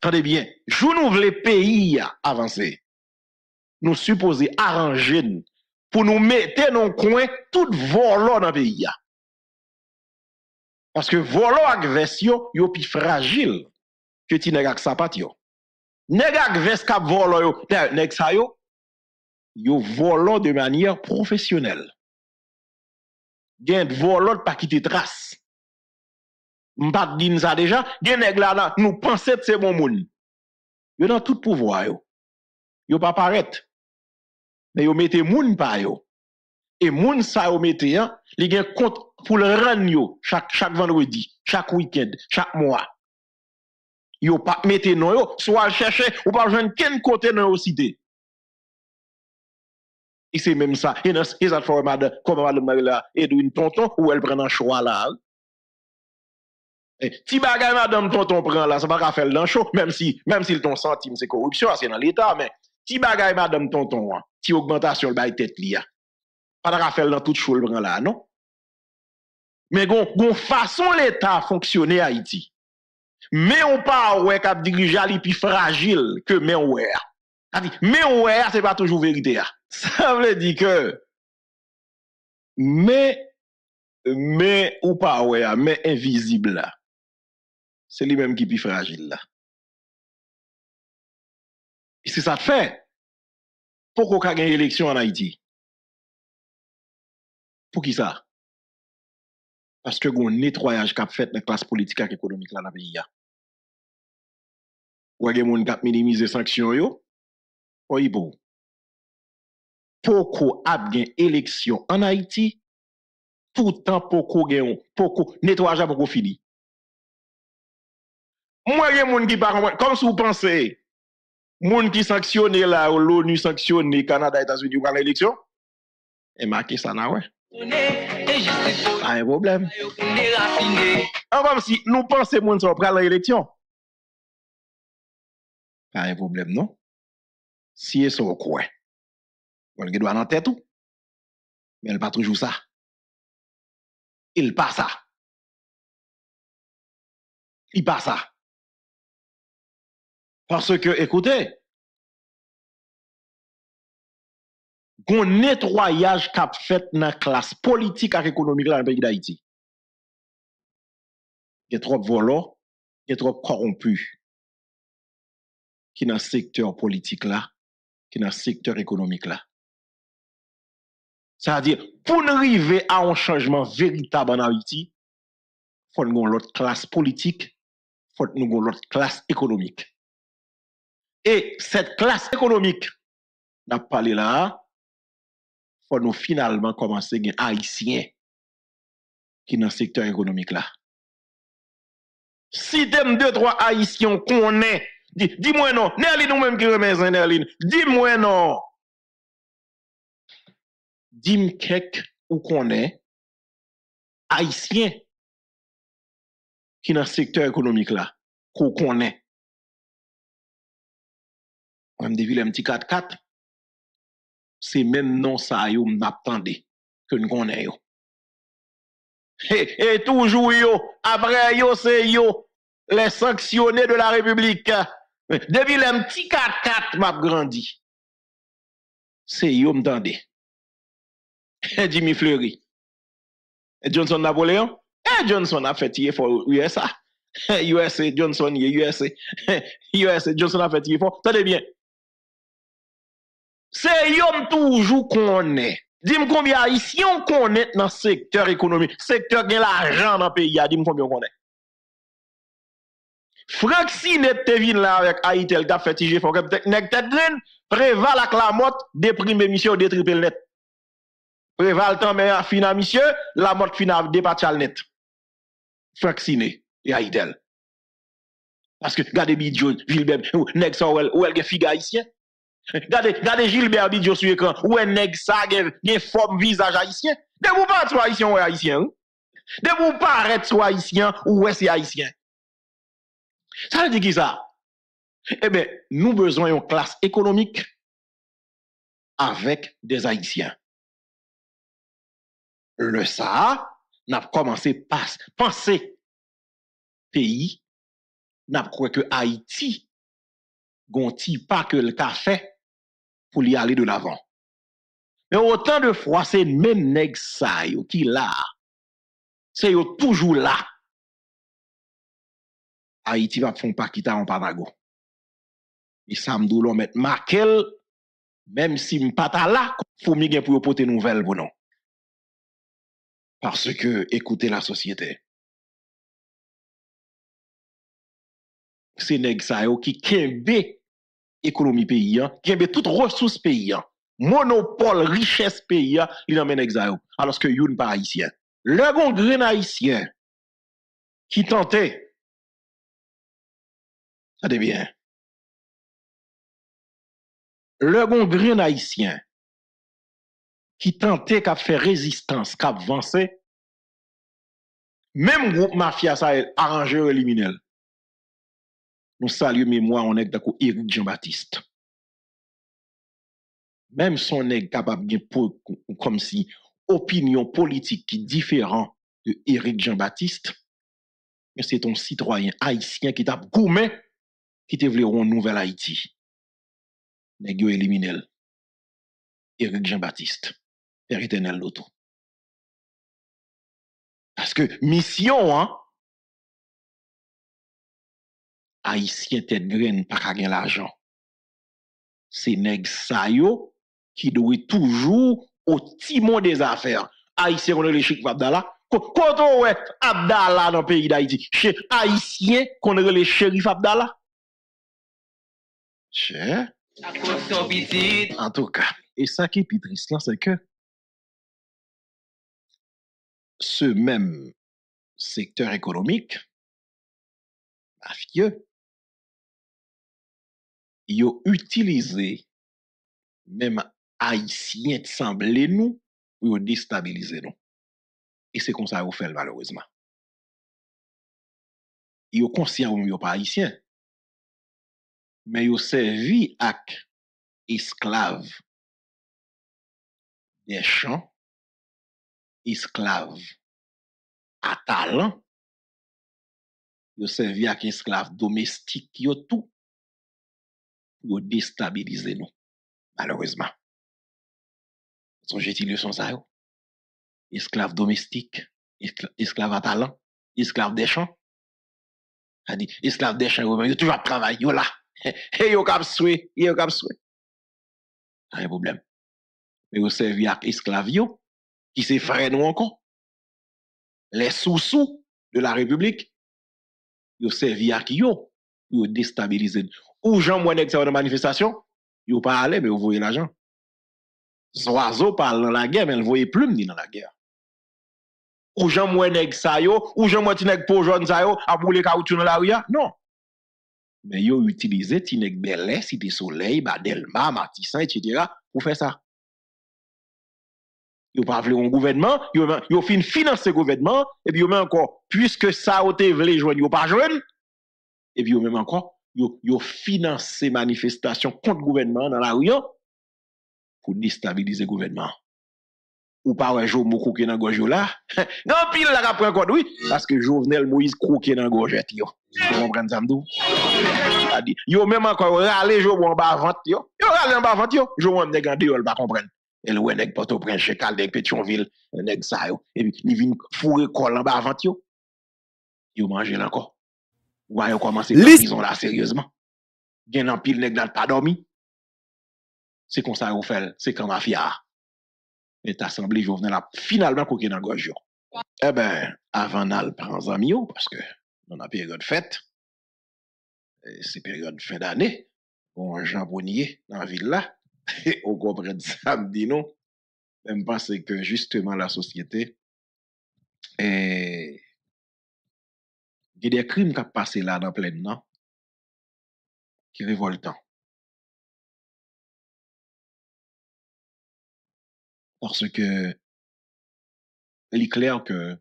Tendez bien, je nous voulons le pays avancer. Nous supposons arranger pour nous mettre dans le coin tout volant dans le pays. Parce que volant avec version, yo plus fragile que ti nèg ak sapat yo. Nèg ak vest k'ap volant yo, nèg sa yo, yo volant de manière professionnelle. Gen volant pas quitter trace. M'pa dit ça déjà, gen nèg là nous penser que c'est bon moun. Yo dans tout pouvoir yo. Yo pas paraître. Mais yo mette moun pa yo. Et moun sa yo mette hein, li gen compte pour le rendre yo chaque vendredi, chaque week-end, chaque mois. Yo pas mette non yo, soit chercher ou pas joindre ken côté dans yo cité. Et c'est même ça. Et ça fait madame comme madame Marila Edwin Tonton ou elle prend un choix là. Ti bagay madame Tonton prend là, ça va pas faire dans show même si ton centime c'est corruption, c'est dans l'état mais ti bagay madame Tonton, ti augmentation bay tête li a. Pas Raphaël dans toute chose là, non? Mais gon façon l'État fonctionner Haïti. Mais on pas ouais cap dirigeant li plus fragile que mais ouais. Mais ouais c'est pas toujours vérité. Ça veut dire que mais ou pas ouais mais invisible là. C'est lui même qui plus fragile là. Et c'est ça te fait. Pourquoi qu'on gagne élection en Haïti? Pour qui ça? Parce que gon nettoyage qu'a fait la classe politique et économique là dans pays a. Ou gen moun k'ap minimiser sanction yo. Oyibo. Poko ap gen élection en Haïti tout temps poko gen poko nettoyage poko fini. Moi gen moun ki pa comprendre comme si vous pensez moun ki sanctionné là l'ONU sanctionné Canada États-Unis ou à l'élection et marqué ça na ouais. Pas un problème. Comme si nous pensons que nous sommes prêts à l'élection. Pas un problème, non? Si ils sont quoi? On le doit en tête tout. Mais il pas toujours ça. Il pas ça. Il pas ça. Parce que, écoutez, un nettoyage qu'a fait dans la classe politique et économique dans le pays d'Haïti. Il y a trop volants, il y a trop corrompus qui dans le secteur politique là, qui dans le secteur économique là. Ça veut dire, pour arriver à un changement véritable en Haïti, il faut nous l'autre classe politique, il faut nous l'autre classe économique. Et cette classe économique, on a parlé là, pour nous finalement commencer à gagner haïtiens qui dans le secteur économique là. Si dem 2-3 haïtiens qu'on est, dis-moi non, Nerline nous même qui remet Nerline, dis-moi non. Dis-moi quelqu'un ou qu'on est haïtien qui dans le secteur économique là, qu'on est. On me devine un petit 4-4. C'est même non ça yo m'attendait que nous connaissons. Et toujours yo après yo c'est yo les sanctionnés de la République. Depuis le petit 4-4 m'a grandi. C'est yo m'attendait. Et Jimmy Fleury. Et Johnson Napoléon, et Johnson a fait tirer for USA. USA Johnson USA. USA Johnson a fait tirer for. Tenez bien. C'est yom toujours qu'on est. Dis-moi combien haïtiens qu'on est dans le secteur économique, secteur qui a l'argent dans le pays. Dis-moi combien qu'on est. Franck Sinet te vin là avec Haïti, elle a fait tiger, faut que t'es green, préval à la motte, déprime monsieur, détripe net. Préval tant mais à fina monsieur, la motte fina dépatchal net. Franck Sinet et Haïti. Parce que regardez Bidjon, Gilbert, nèg sa ou elle figue haïtien. Regardez Gilbert Bidjo sur l'écran. Ou un nèg sa gen forme visage haïtien. De vous pas être haïtien ou haïtien. De vous pas être haïtien ou c'est haïtien. Ça veut dire qui ça? Eh bien, nous besoin d'une classe économique avec des haïtiens. Le ça, n'a commencé à penser pays, n'a pas que Haïti gonti pas que le fait pour y aller de l'avant. Mais autant de fois, c'est même nèg ça qui là. C'est toujours là. Haïti va faire pas quitter en Patagon. Et ça me doit mettre Markel, même si m'pata là, faut m'y gen pour porter nouvelle bon non. Parce que écoutez la société. C'est nèg ça qui kembe économie paysan, kembe toute ressource paysan. Monopole richesse paysan, il emmène exayo alors que youn pas haïtien. Le bon grain haïtien qui tentait ça devient. Le bon grain haïtien qui tentait qu'a fait résistance, qu'a avancé, même groupe mafia ça arrangeur criminel. Nous saluons mémoire on est d'accord Éric Jean-Baptiste. Même son nèg capable de comme si opinion politique qui différent de Éric Jean-Baptiste, mais c'est un citoyen haïtien qui tape gourmet qui te vleront nouvelle Haïti. Nèg yo éliminel. Éric Jean-Baptiste, Père éternel l'auto. Parce que mission hein, haïtien tête graine pas ka gen l'argent. C'est nèg sa yo qui doit toujours au timon des affaires. Haïtien connaît le chic Abdallah. Quand on est Abdallah dans le pays d'Haïti, chez Haïtien connaît le shérif Abdallah. Cher. En tout cas, et ça qui est triste là, c'est que ce même secteur économique mafieux, ils ont utilisé même haïtiens semblé nous pour déstabiliser nous. Et c'est comme ça qu'ils fait malheureusement. Ils ont conscient qu'ils ne sont pas haïtiens, mais ils ont servi à esclaves des champs, esclaves à talent, ils ont servi à esclaves domestiques, ils ont tout pour déstabiliser nous, malheureusement. Son jeté leçon ça yo. Esclaves domestiques, esclaves à talent, esclaves des champs. Esclaves des champs, ils ont toujours travaillé là. Et yo cap soué, yo cap soué. Pas de problème. Mais vous servi à esclavio, qui se frère nous encore. Les sous-sous de la République, vous servi à qui yo, vous déstabilisez. Ou Jean Mouanek, c'est une manifestation, vous pas allé, mais vous voyez l'argent. Zoazo parle dans la guerre, mais vous voyez plume ni dans la guerre. Ou Jean Mouanek, ça yo, ou Jean Mouanek, pour jaune, ça yo, à bouler caoutchouc dans la rue, non. Mais yo utilisé Tinek Belais, Cité Soleil, Badelma, Matissan, etc. pour faire ça. Yo pas vle un gouvernement, yo fin finance gouvernement, et puis yo même encore, puisque ça ou te vle joindre, yo pas joindre, et puis yo même encore, yo finance manifestation contre gouvernement dans la rue, pour déstabiliser gouvernement. Ou pas ouais, Jo Mou Kouke nan gorge là, non pile la ka pren kod, oui, parce que Jovenel Moïse Kouke nan gorge yo. Vous comprenez ça m'dou? Yo même encore rale Jo en bas vente yo. Yo rale en bas vente yo, Jo en nèg en dehors pas comprendre. Elle ouais nèg Port-au-Prince, Chekal nèg Pétionville, nèg ça yo. Et puis il vinn fourrer col en bas vente yo. Yo mange encore. Ou a commencé la prison là sérieusement. Gen en pile nèg nan pas dormi. C'est comme ça qu'on fait, c'est comme mafia. Et l'Assemblée Jovenel a finalement coqué dans gorge. Eh ben, avant d'al prendre zami yo, parce que dans la période fête, c'est période fin d'année, on jambonnier dans la ville là, on comprend samedi non, même parce que justement la société, il y a des crimes qui ont passé là dans plein nan, qui révoltant. Parce que il est clair que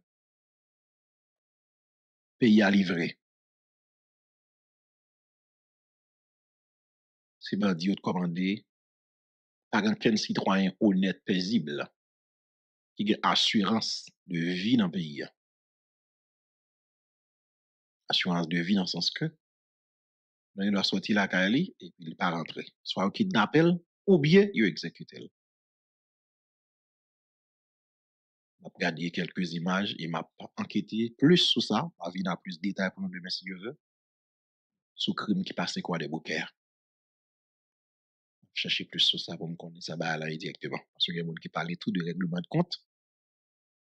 pays à livrer. C'est bandit de commander par un citoyen honnête, paisible, qui a assurance de vie dans le pays. Assurance de vie dans le sens que, mais il doit sortir la caille et il pas rentrer. Soit il kidnappe ou bien il exécute. Je vais regarder quelques images et je vais enquêter plus sur ça. Je vais avoir plus de détails pour nous demain si je veux. Sur le crime qui passait quoi des Boucaires. Je vais chercher plus sur ça pour me connaître ça bah, là, directement. Parce qu'il y a des gens qui parlent tout de règlement de compte.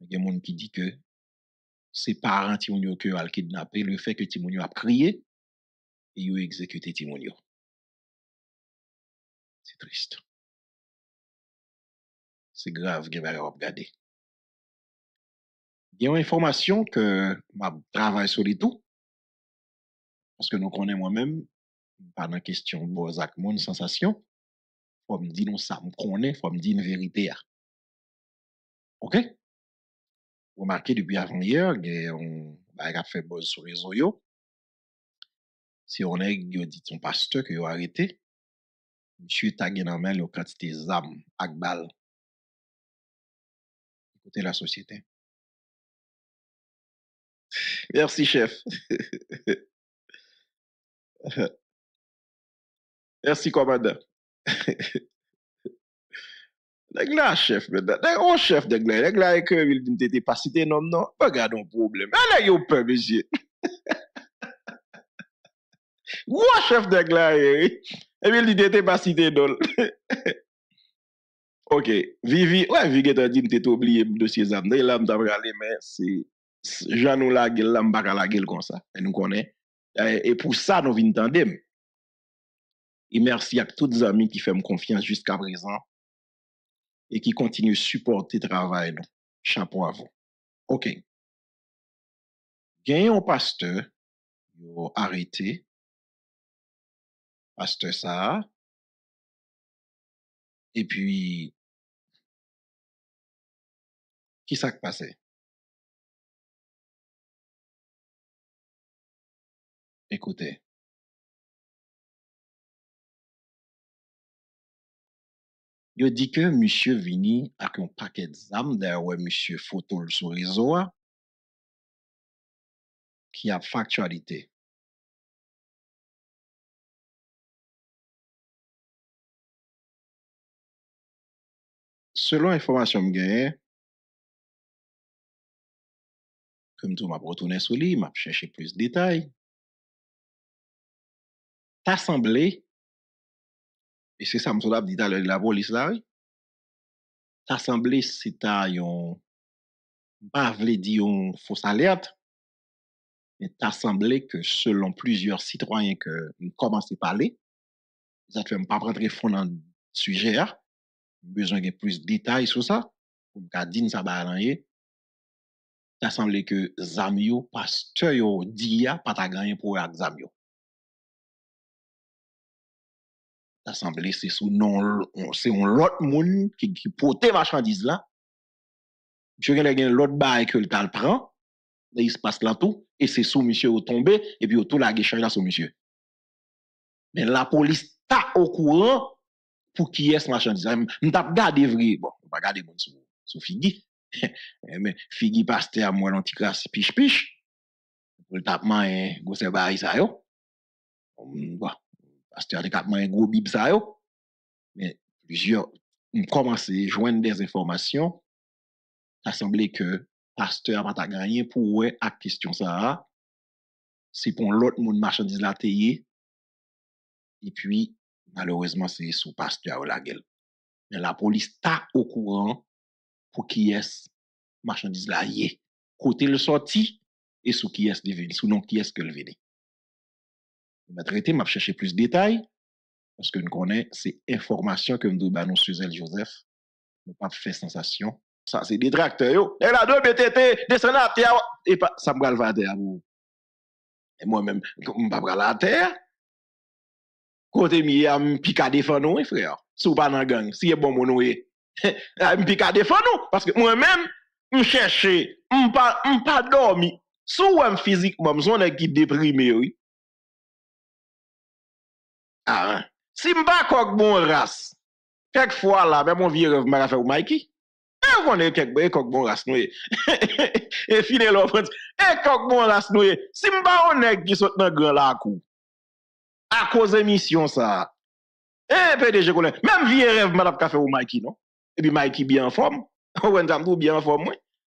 Il y a des gens qui disent que ses parents qui ont kidnappé, le fait que Timonio a crié et ils ont exécuté Timonio. C'est triste. C'est grave, il y a regarder. Il y a une information que je travaille sur les tout. Parce que nous connaissons moi-même, pendant la question de Bozak, mon sensation, il faut me dire non ça, je connais, il faut me dire une vérité. OK? Remarquez depuis avant-hier, on a fait buzz sur les réseaux. Si on a dit son pasteur qu'il a arrêté, monsieur tagué dans la quantité d'armes et de balles. Écoutez la société. Merci, chef. Merci, commandant. Degla chef, on chef degla et que il dit t'étais pas cité nom non, pas garde un problème. Allez yo peur monsieur. Ou chef degla et il dit t'étais pas cité non. OK, Vivi, ouais Vivi t'a dit t'étais oublié dossier zam. Là m'ta aller mais c'est Janou la gueule là m'pa la gueule comme ça. Et nous connaît et pour ça nous vinn tandem. Et merci à tous les amis qui font confiance jusqu'à présent. Et qui continue de supporter le travail. Non? Chapeau à vous. OK. Gagne un pasteur, vous arrêtez. Pasteur ça. Et puis, qui ça qui passait? Écoutez. Il dit que monsieur vini avec un paquet d'armes, d'ailleurs, ouais, monsieur photo sur réseau, qui a factualité. Selon l'information que j'ai, comme tout m'a retourné sur lui, m'a cherché plus de détails. T'as semblé. Et c'est ça, je dit de la police là, oui. L'assemblée, c'est un, pas voulu dire une fausse alerte, mais l'assemblée que selon plusieurs citoyens que nous commençons à parler, ça ne fait pas prendre fond dans le sujet, besoin de plus de détails sur ça, pour qu'on dise ça va aller. L'assemblée que Zamio, pasteur, dia, pas ta gagné pour Zamio. L'assemblée, c'est sous non, c'est un lot moun qui pote marchandise là. Je vais gagner l'autre bail que le tal prend. Il se passe là tout. Et c'est sous monsieur au tombé. Et puis autour la guéchange là sous monsieur. Mais la police t'a au courant pour qui est ce marchandise. M'tap gardé vrai. Bon, on va garder moun sous Figui. Mais Figui pasteur à moi l'antigrasse piche-piche. Pour le tapement, go se bail ça yo. Bon. Pasteur de Capman un gros bib ça yo. Mais plusieurs ont commencé à joindre des informations. Ça semblait que pasteur n'a pas gagné pour la question ça. C'est pour l'autre monde marchandise la tayé. Et puis, malheureusement, c'est sous pasteur la gueule. Mais la police t'a au courant pour qui est marchandise la yé. Côté le sorti et sous qui est devenu, sous non qui est que le venu. Je vais traiter, je vais chercher plus de détails, parce que nous connaissons ces informations que nous devons sur El Joseph. Nous ne pas faire sensation. Ça, c'est des tracteurs. Et là, deux BTT, des sénateurs. Et ça me va la terre. Et moi-même, je ne vais pas la terre. Côté, je vais piquer à défendre, frère. Si vous n'êtes pas dans la gang, si vous êtes bon, vous êtes. Je vais piquer à défendre, parce que moi-même, je cherche, je ne vais pas dormir. Si vous êtes physiquement, vous êtes déprimé, oui. Ah, si je ne pas coq bon race, quelquefois là, même mon vieux rêve m'a fait ou Mikey, et on est quelque coq bon race nous. Et finir l'offre, et coq bon race nous. Si je ne pas on est qui saute dans grand la cour. à cause émission ça. Eh, PDG Colin, même vieux rêve, madame café ou Mikey, non? Et puis Mikey bien en forme. Ou Zamdou bien en forme, oui.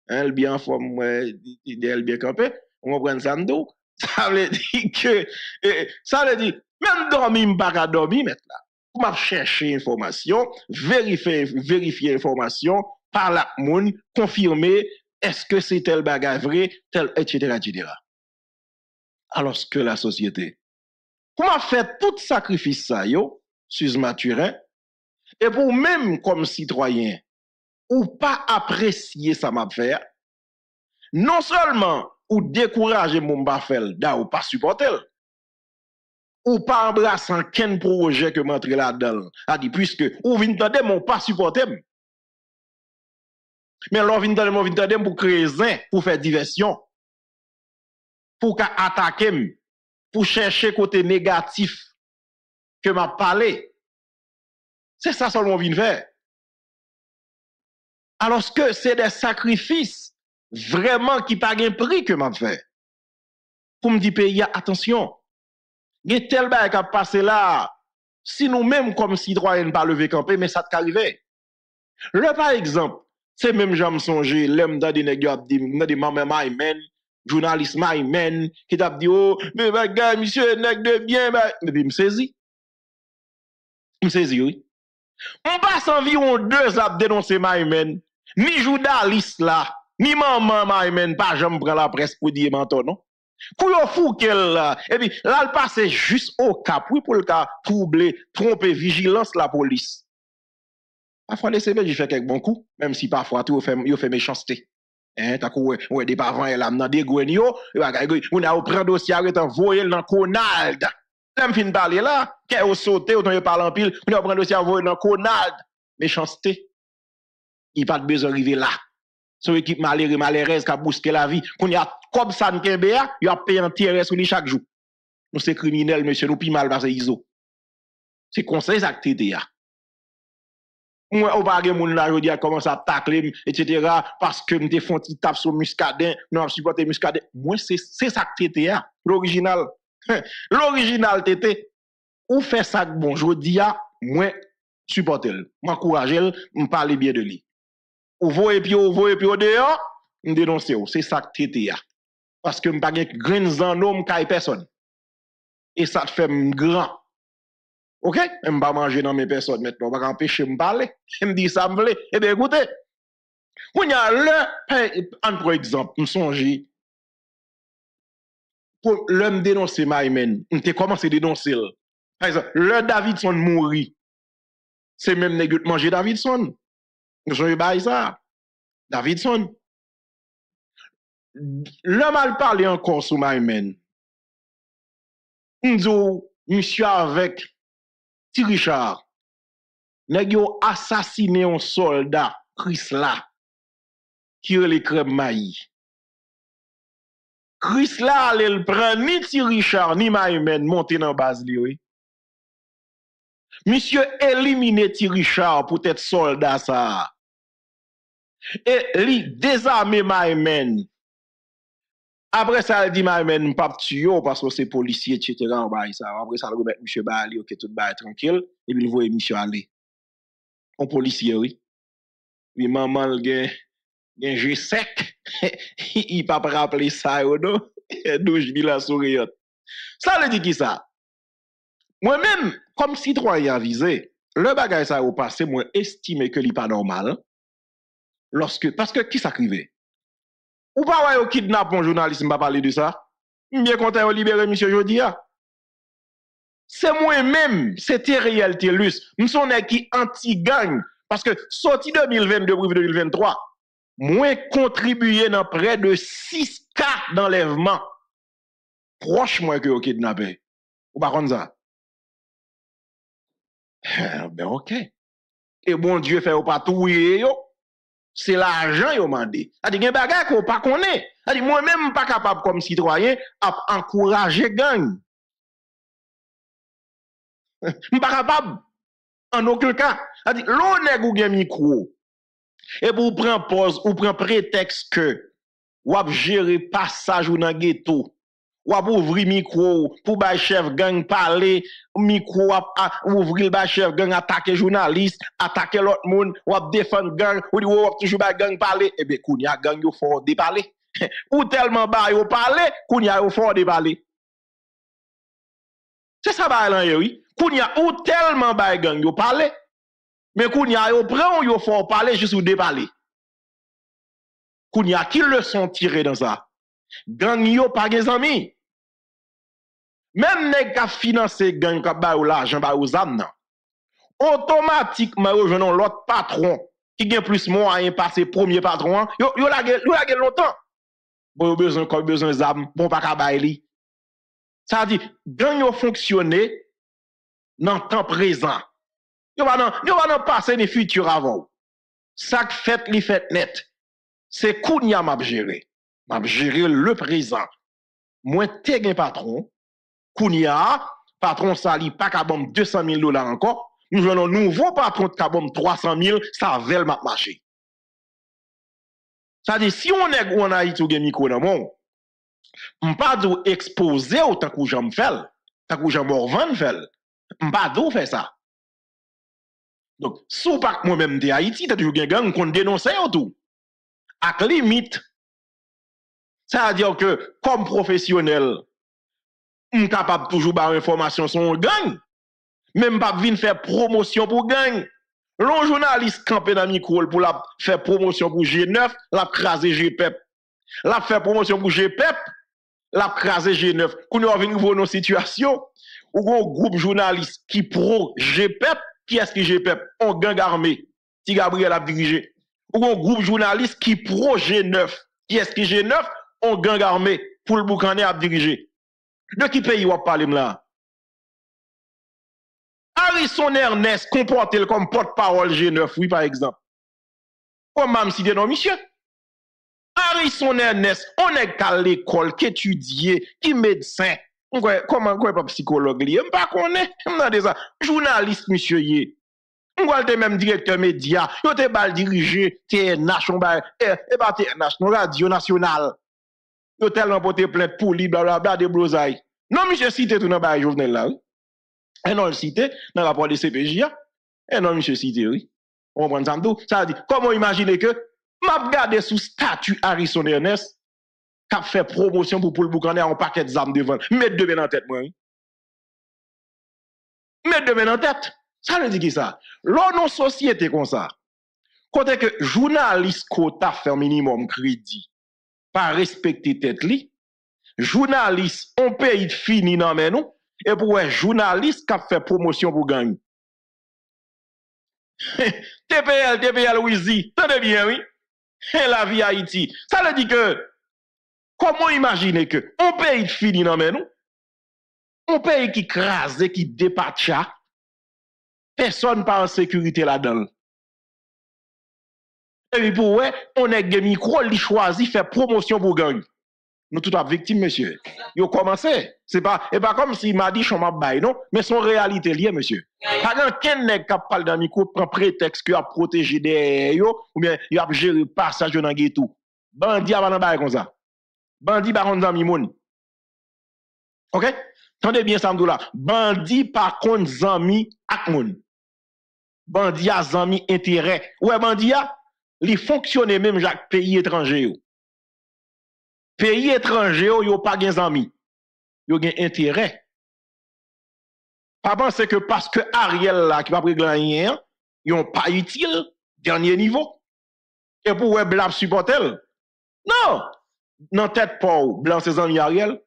Elle bien en forme, elle bien campée. On prend Zamdou. Ça veut dire que, ça veut dire, même dormir, m'pas qu'à dormir, maintenant. Vous m'avez cherché information, vérifier information, par la moun, confirmer, est-ce que c'est tel bagage vrai, tel, etc., etc. Alors que la société, comment faire tout sacrifice ça, yo, Suze Mathurin, et pour même comme citoyen, ou pas apprécier ça m'a fait, non seulement ou décourager mon bafel, da ou pas supporter, ou pas embrasser quel projet que m'entre là-dedans, a dit, puisque ou vintande mon pas supporter. Mais l'on vintande pour créer zin, pour faire diversion, pour attaquer, pour chercher côté négatif que m'a parlé. C'est ça seulement vient faire. Alors que c'est des sacrifices vraiment qui pas un prix que m'a fait. Pour me dire pays attention. Gen tel bail qui a passé là, si nous-mêmes comme citoyens pas lever camper mais ça t'arrive. Le par exemple, c'est même j'aime songer l'aime dans des nègres dit dans des mamans men journaliste men qui t'a dit oh mais bagay monsieur nèg de bien mais puis me saisi. Je me saisis, oui. On passe environ 2 à dénoncer Maïmen. Ni journaliste là, ni maman Maïmen, pas jamais prendre la presse pour dire menton, non? Kouyo fou qu'elle là. Et puis, là, elle passe juste au cap, oui, pour le cas troubler, tromper, vigilance la police. Parfois, les CB, j'ai fait quelques bons coups, même si parfois, tout fait méchanceté. Hein, t'as coué, ouais, des parents, elle a mené des gouenio, on a pris un dossier, arrête un voyel dans Conald. L'homme fin parler là, qu'elle a sauté, autant il parle en pile, puis on prend le dossier à voir dans Conald. Méchanceté. Il n'y a pas de besoin d'arriver là. Son équipe malheureuse, qui a bousqué la vie, qu'on y a comme ça, il a payé un tiers sur lui chaque jour. Nous, c'est criminel, monsieur, nous, puis mal, parce que ISO. C'est conseil, ça, que t'es là. Moi, au bagage, mon là, je dis, comment ça tacler, etc., parce que m'te font petit tape sur muscadin, nous, on supporte muscadin. Moi, c'est ça, que t'es là. L'original. L'original tété, ou fait ça bon, je dis à moi, supporter, m'encourager, m'parler bien de lui. Ou voyez puis au dehors, m'dénoncer, c'est ça que tété a. Parce que m'pas gen grains en homme kay personne. Et ça te fait m'grand. Ok? M'pas manger dans mes personnes maintenant, pas empêcher m'parler. M'dit ça m'vle. Eh bien écoutez, on y a le, par exemple, m'songe. L'homme dénoncé Maïmen, on te commence à dénoncer. Par exemple, le Davidson mourit. C'est même nèg qui manger Davidson. Nous sommes bail ça. Davidson. Le mal parlé encore sur Maïmen. On dit, monsieur avec Ti Richard, nèg yo assassiné un soldat, Chris là, qui est le crème maï. Chris là, elle prend ni Ti Richard, ni Maïmen, monter dans la base. Oui. Monsieur élimine Ti Richard pour être soldat ça. Et lui désarme Maïmen. Après ça, elle dit Maïmen, pas tuer parce que c'est policier, etc. Après ça, elle remet monsieur Bali, ok, tout va tranquille. Et puis il voit monsieur aller. Un policier, oui. Puis maman, le gars. Bien, je sec, il pas rappeler ça, non? Douche de la souriante. Ça veut dire qui ça? Moi-même, comme citoyen visé, le bagage ça au passé, moi estime que n'est pas normal. Lorsque, parce que qui s'acrivait? Ou pas, ouais, kidnappe un journaliste, m'a parlé de ça? Bien content, on libérer monsieur Jodia. C'est moi-même, c'était réalité, Luce. Nous sommes qui anti-gang. Parce que, sorti 2022 pour 2023, moins contribué dans près de 6 cas d'enlèvement. Proche moins que au kidnappé. Ou pas comme ça? Ben ok. Et bon Dieu fait ou pas tout yo. C'est l'argent yo mandé. A dit gen bagay qu'on pas connaît. A dit moi même pas capable comme citoyen à encourager gang. M'pas capable en aucun cas. A dit l'on nèg ou gen micro. Et pour prendre pause ou prendre prétexte que ou ap gérer passage ou nan ghetto ou à ouvrir micro pour ba chef gang parler micro à ouvrir ba chef gang attaquer journaliste attaquer l'autre monde ou défendre gang ou dit ou toujours ba gang parler et ben kounya gang yo fort de parler ou tellement ba yo parler kounya yo fort de parler c'est ça ba lan yo oui kounya ou tellement ba gang yo parler mais kounya yo prend yo fort parler juste ou de parler kounya qui leçon tiré dans ça gang yo pa gen zami même nèg ka financer gang ka ba ou l'argent ba ou zam nan automatiquement yo jonon l'autre patron qui gen plus moyen passer premier patron yo la gen longtemps bon yo besoin comme besoin zam bon pa ka ba li ça dit gang yo fonctionner dans temps présent yo va nan passé ni futur avant ça fait li fait net c'est kounya m'a gérer. M'a gérer le présent. Moi, t'es un patron. Kounia, patron sali, pas kabom $200,000 encore. Nous venons un nouveau patron de kabom $300,000, ça vèle m'a marché. Ça dit, si on est en Haïti ou gen micro dans mon, m'pas d'ou exposer autant que j'en fèl, tant que j'en morvan fèl. M'pas d'ou fait ça. Donc, sous pas moi-même de Haïti, t'as toujours gen gang qu'on dénonce tout. À limite, ça veut dire que, comme professionnel, on est capable toujours d'avoir information sur le gang. Même pas venir faire promotion pour gang. L'on journaliste campé dans le micro pour la faire promotion pour G9, la craser GPEP. La faire promotion pour GPEP, la craser G9. Quand on vient voir nos situations, ou un groupe journaliste qui pro GPEP, qui est-ce que GPEP? On gang armé. Si Gabriel a dirigé. Ou un groupe journaliste qui pro G9. Qui est-ce que G9? On gang armé pour le boucané à diriger. De qui pays on parle là? Harrison Ernest comporte comme porte-parole G9, oui, par exemple. Comme même si non, monsieur. Harrison Ernest, on est à l'école, qui étudie, qui médecin. Comment quoi pas psychologue lié? Pas qu'on est, on des journaliste, monsieur yé. On va le même directeur média, on te bal dirigé, TNH, on va, et pas TNH, non, Radio Nationale. Yo tellement porté plainte pour lui, blablabla, de blosaille. Non, monsieur, cité tout dans le Jovenel là, oui. Et non, le cité, dans le rapport de CPJ, et non, monsieur, cité, oui. On prend ça tout. Ça veut dire, comment imaginer que, m'a regardé sous statut Harrison Ernest, qui a fait promotion pour le boucaner en paquet de zam devant. Mettez deux mains en tête, moi, oui. Mettez deux mains en tête. Ça veut dire qui ça? L'on en société comme ça. Quand est que journaliste quota fait minimum crédit. Pas respecter tête li journaliste on pays fini nan men nou et pour un journaliste qui fait promotion pour gang TPL Wizi tendez bien oui la vie Haïti ça veut dire que comment imaginer que on pays fini nan men nou on pays qui crase qui dépatcha personne pas en sécurité là-dedans. Et pour ouais, on est des micros, ils choisissent faire promotion pour gang. Nous tout à victime, monsieur. Yo commencé. C'est pas, et pas comme si m'a dit choma bail, non, mais son réalité liée, monsieur. Pas grand ken nèg k'ap parle dans micro prend prétexte que a protégé derrière yo ou bien il a géré passage dans ghetto. Bandi a pas bail comme ça. Bandi ba konn zami moun. OK? Tendez bien ça m'dou là. Bandi pa konn zami ak moun. Bandi a zami intérêt. Ouais, bandi a li fonctionne même Jacques pays étranger. Pays étranger, yo pas gen zami. Yo gen intérêt. Pas penser que parce que Ariel là qui va régler rien, yon pas utile dernier niveau. Et pour web la supporter. Non, nan tête pas blanc ses amis Ariel.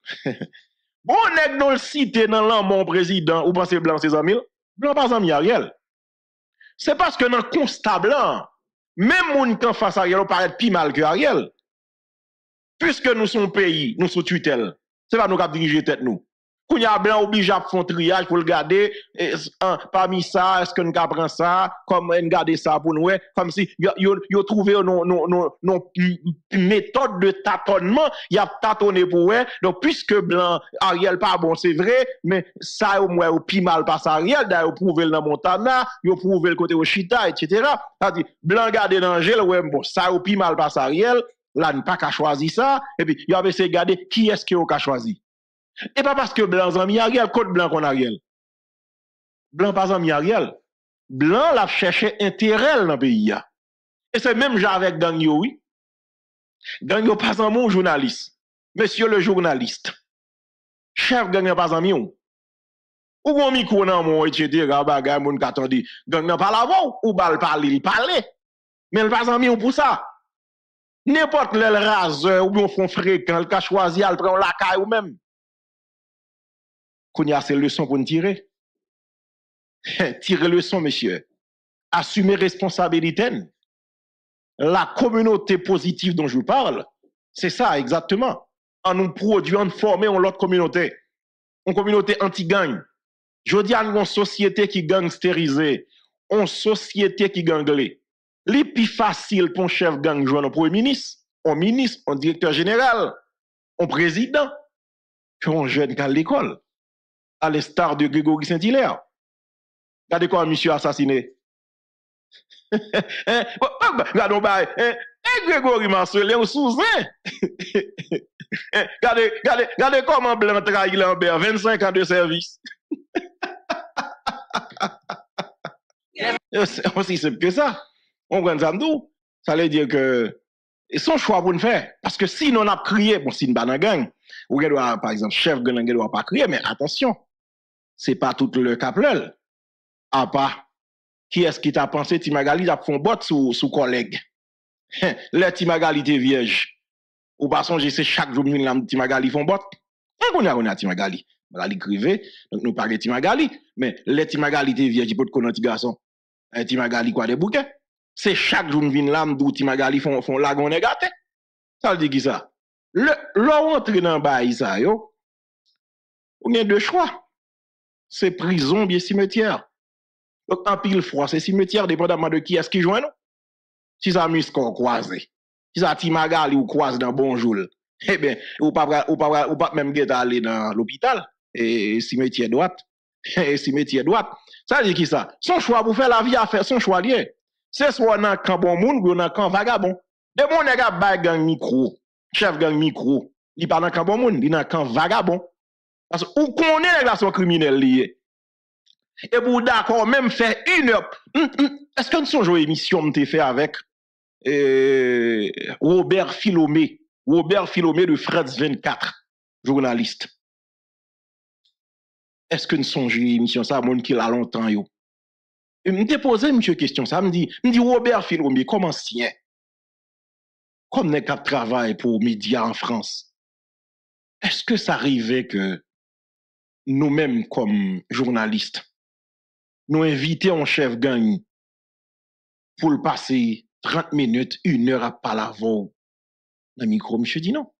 Bon nèg non cité dans l'an mon président ou pensez blanc ses amis, blanc pas amis Ariel. C'est parce que nan constat blanc même moun kan face à Ariel, on paraît plus mal que Ariel. Puisque nous sommes pays, nous sommes tutelle. C'est pas nous qui diriger tête nous. Quand y a blanc obligé à faire un triage pour le garder, parmi ça, est-ce que nous prend ça, comme nous garder ça pour nous, comme si yo trouvé non méthode de tâtonnement, y a tâtonné pour eux. Donc puisque blanc Ariel pas bon, c'est vrai, mais ça au moins au plus mal passe Ariel, d'ailleurs prouvé le dans Montana, yo prouvé le côté au Chita, etc. C'est-à-dire blanc garder dans Angèle, ouais bon, ça au plus mal passe Ariel, là n'a pas qu'à choisir ça, et puis y a essayé de garder qui est-ce que yo a choisi. Et pas parce que blanc en Ariel, côte blanc qu'on Ariel. Blanc pas en Ariel. Blanc l'a cherché intérêt dans le pays. Et c'est même avec gang yo, oui. Gang yo pas en mon journaliste. Monsieur le journaliste. Chef gang yo pas en mon. Ou gon micro nan mon etc. bagay moun katande. Gang nan pa la voix ou bal parler, il parler. Mais il pas en mon pour ça. N'importe le raseur ou bien font fréquent, le ka choisi al prend la caille ou même. Qu'on y a ces leçons pour nous tirer. Tirer leçon, monsieur. Assumer responsabilité. La communauté positive dont je vous parle, c'est ça exactement. En nous produisant, en formant l'autre communauté. Une communauté anti-gang. Je dis à nous, une société qui gangsterisée, une société qui ganglée. Les plus facile pour un chef gang jouer un premier ministre, un directeur général, un président, qu'un jeune qui a l'école. À l'instar de Grégory Saint-Hilaire. Regardez quoi, monsieur assassiné. Regardez, Grégory Marcelin, ou Souzin. Regardez comment Blanc trahi Lambert, 25 ans de service. C'est aussi simple que ça. On prend Zamdou. Ça veut dire que son choix pour nous faire. Parce que si nous avons crié, bon, si nous avons gang, ou par exemple, chef gang ne doit pas crier, mais attention. C'est pas tout le caplel. À part, qui est-ce qui t'a pensé Timagali a fait un bot sous collègue? Les Timagali te vierge. Ou pas songer, c'est chaque jour que Timagali font bot. Et qu'on a Timagali. Magali crivé, donc nous parlons de Timagali. Mais les Timagali te vierge, pour te connaître, garçon. Timagali quoi des bouquets? C'est chaque jour que nous Timagali font lagon négaté. Ça veut dire qui ça? L'on entre dans le bail, ça, yo. On a deux choix. C'est prison, bien cimetière. Donc, en pile froid, c'est cimetière, dépendamment de qui est-ce qui joint nous. Si ça amuse qu'on croise, si ça Timagali ou croise dans bonjour, eh bien, ou pas même guet aller dans l'hôpital, et cimetière droite, et cimetière droite. Ça dit qui ça? Son choix pour faire la vie à faire, son choix lié. C'est soit dans camp bon monde, ou dans camp vagabond. De mon nègre bay gang micro, chef gang micro, il pas dans camp bon monde, il dans camp vagabon. Parce que, où qu'on est les gars sont criminels liés. Et pour d'accord, même faire une heure. Est-ce qu'on songe aux émissions que tu fait avec Robert Philomé de France 24, journaliste. Est-ce qu'on songe aux émissions ça, mon qui l'a longtemps, yo? Je me posé une question, ça me dit, Robert Philomé, comme ancien, comme n'est qu'à travail pour médias en France, est-ce que ça arrivait que nous-mêmes, comme journalistes, nous invitons un chef gang pour le passer 30 minutes, une heure à parler dans le micro? Monsieur dit non.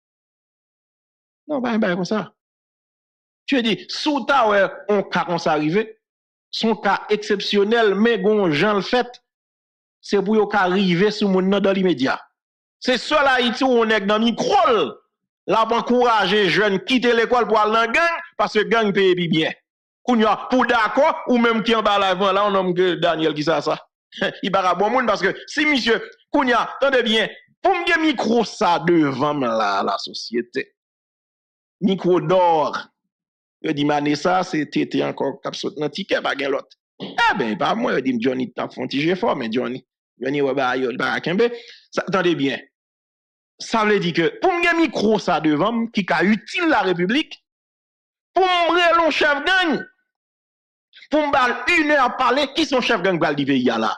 Non, ben, comme ça. Tu as dit, sous ta ouais, on cas qu'on s'arrive, son cas exceptionnel, mais bon, j'en le fait, c'est pour yon arriver sous mon nom dans l'immédiat. C'est seul Haïti où on est dans le micro, là, pour encourager les jeunes à quitter l'école pour aller dans le gang, parce que le gang paye bien. Pour d'accord, ou même qui en bas l'avant, là, on nomme que Daniel qui ça. Il barra bon monde parce que si monsieur, Kounia, attendez bien, pour me micro ça devant la société. Micro d'or. Je dis, mané ça, c'était encore cap saute dans ticket, pas gen l'autre. Eh ben, pas moi, je dis, Johnny, t'as fait un petit effort, mais Johnny, ouais, bah, y'a pas kembe. Attendez bien. Ça veut dire que, pour me micro ça devant, qui a utile la République, pour me relon chef gang, pour me balle une heure parler, qui sont chef gang balle du pays là?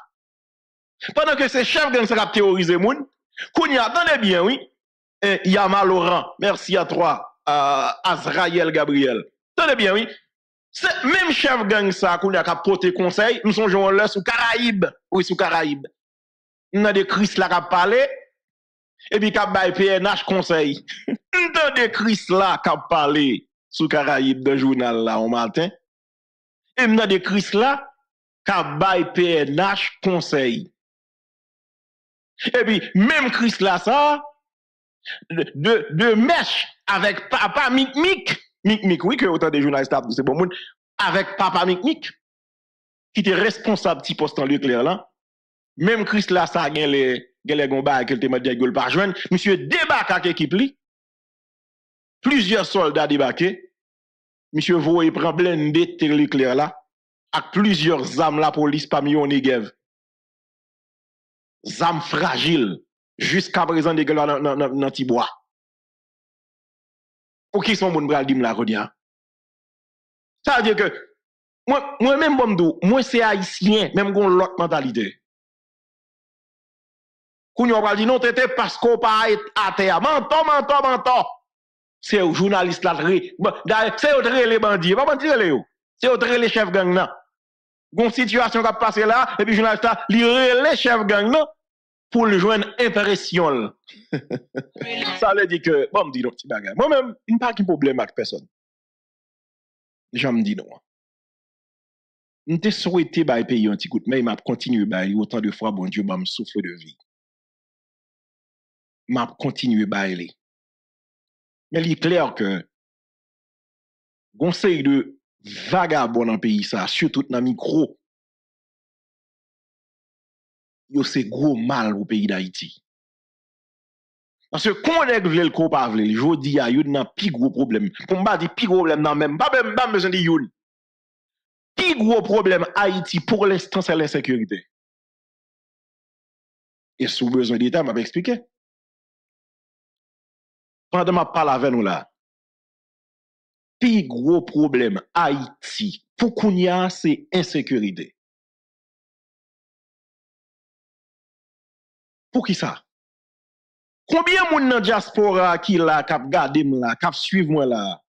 Pendant que ces chef gang sera théorisé moun, qu'on y attendait bien, oui, Yama Laurent, merci à toi, Azrael Gabriel, attendez bien, oui, c'est même chef gang ça, qu'on y a porté conseil, nous sommes joués là sous Caraïbes, oui, sous Caraïbes. Nous avons des Chris là qui parlé, et puis, kap bay PNH conseil. Dans des Chris là, kap parlé sous Caraïbes de journal là, au matin. Et dans des Chris là, kap bay PNH conseil. Et puis, même Chris là, ça, de mèche avec papa Mick, oui, que autant des journalistes, c'est bon monde, avec papa Mick, qui était responsable petit poste en lieu clair là. Même Chris là, ça, gen les gombas que le témoin de gueule par joindre, monsieur débarque avec l'équipe li. Plusieurs soldats débarqués, monsieur Voye prend blindé terre l'éclair là, avec plusieurs armes la police parmi eux Negev. Zam fragile, jusqu'à présent des gars dans Tibois. Pour qui sont mon bral dim la Rodia? Ça veut dire que, moi-même, moi c'est haïtien, même qu'on l'autre mentalité. Quand on va dire non, t'étais parce qu'on pas à terre. Menton. C'est un journaliste là, c'est autre les bandits, pas bandits les yo. C'est autre les chefs gang là. Gon situation qui a passé là, et puis journaliste là, il relève chef gang là pour le joindre impression. Ça veut dire que, bon, me dis non, petit bagage. Moi-même, je n'ai pas de problème avec personne. J'en me dis non. Je te souhaité de payer un petit coup, mais il m'a continué de autant de fois, bon Dieu, je souffle de vie. Je continué de bailler. Mais il est clair que, conseil de vagabond dans le pays, ça, surtout dans le micro, yo c'est gros mal au pays d'Haïti. Parce que quand on est vle le ko pa vle, je dis à yon nan pi gros problème. Pour m'a dit pi gros problème nan même, pas besoin de yon. Pi gros problème Haïti pour l'instant c'est l'insécurité. Et sous besoin d'état m'a expliqué. Pendant m'a parle avec nous là. Pi gros problème Haïti pour kounya c'est insécurité. Pour qui ça? Combien moun nan diaspora qui la kap gade m la, kap suiv moi la?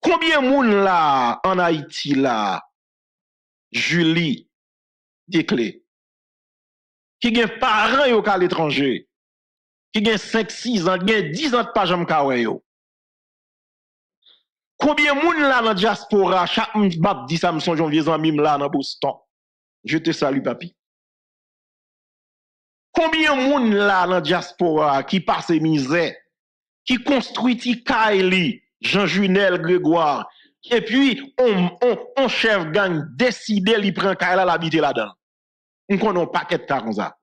Combien moun la en Haïti la? Julie Déclé. Qui gen parents yo ka l'étranger? Qui gen 5 6 ans, gen 10 ans pa jam ka wè yo? Combien moun la nan diaspora chaque m'bap di ça me sonjon vieux ami m la nan Boston? Je te salue papi. Combien de monde là dans la diaspora qui passe misère, qui construit Kaili, Jean-Junel Grégoire, et puis on chef gang décide de prendre Kaila l'habiter là-dedans. On connaît un paquet de cas comme ça.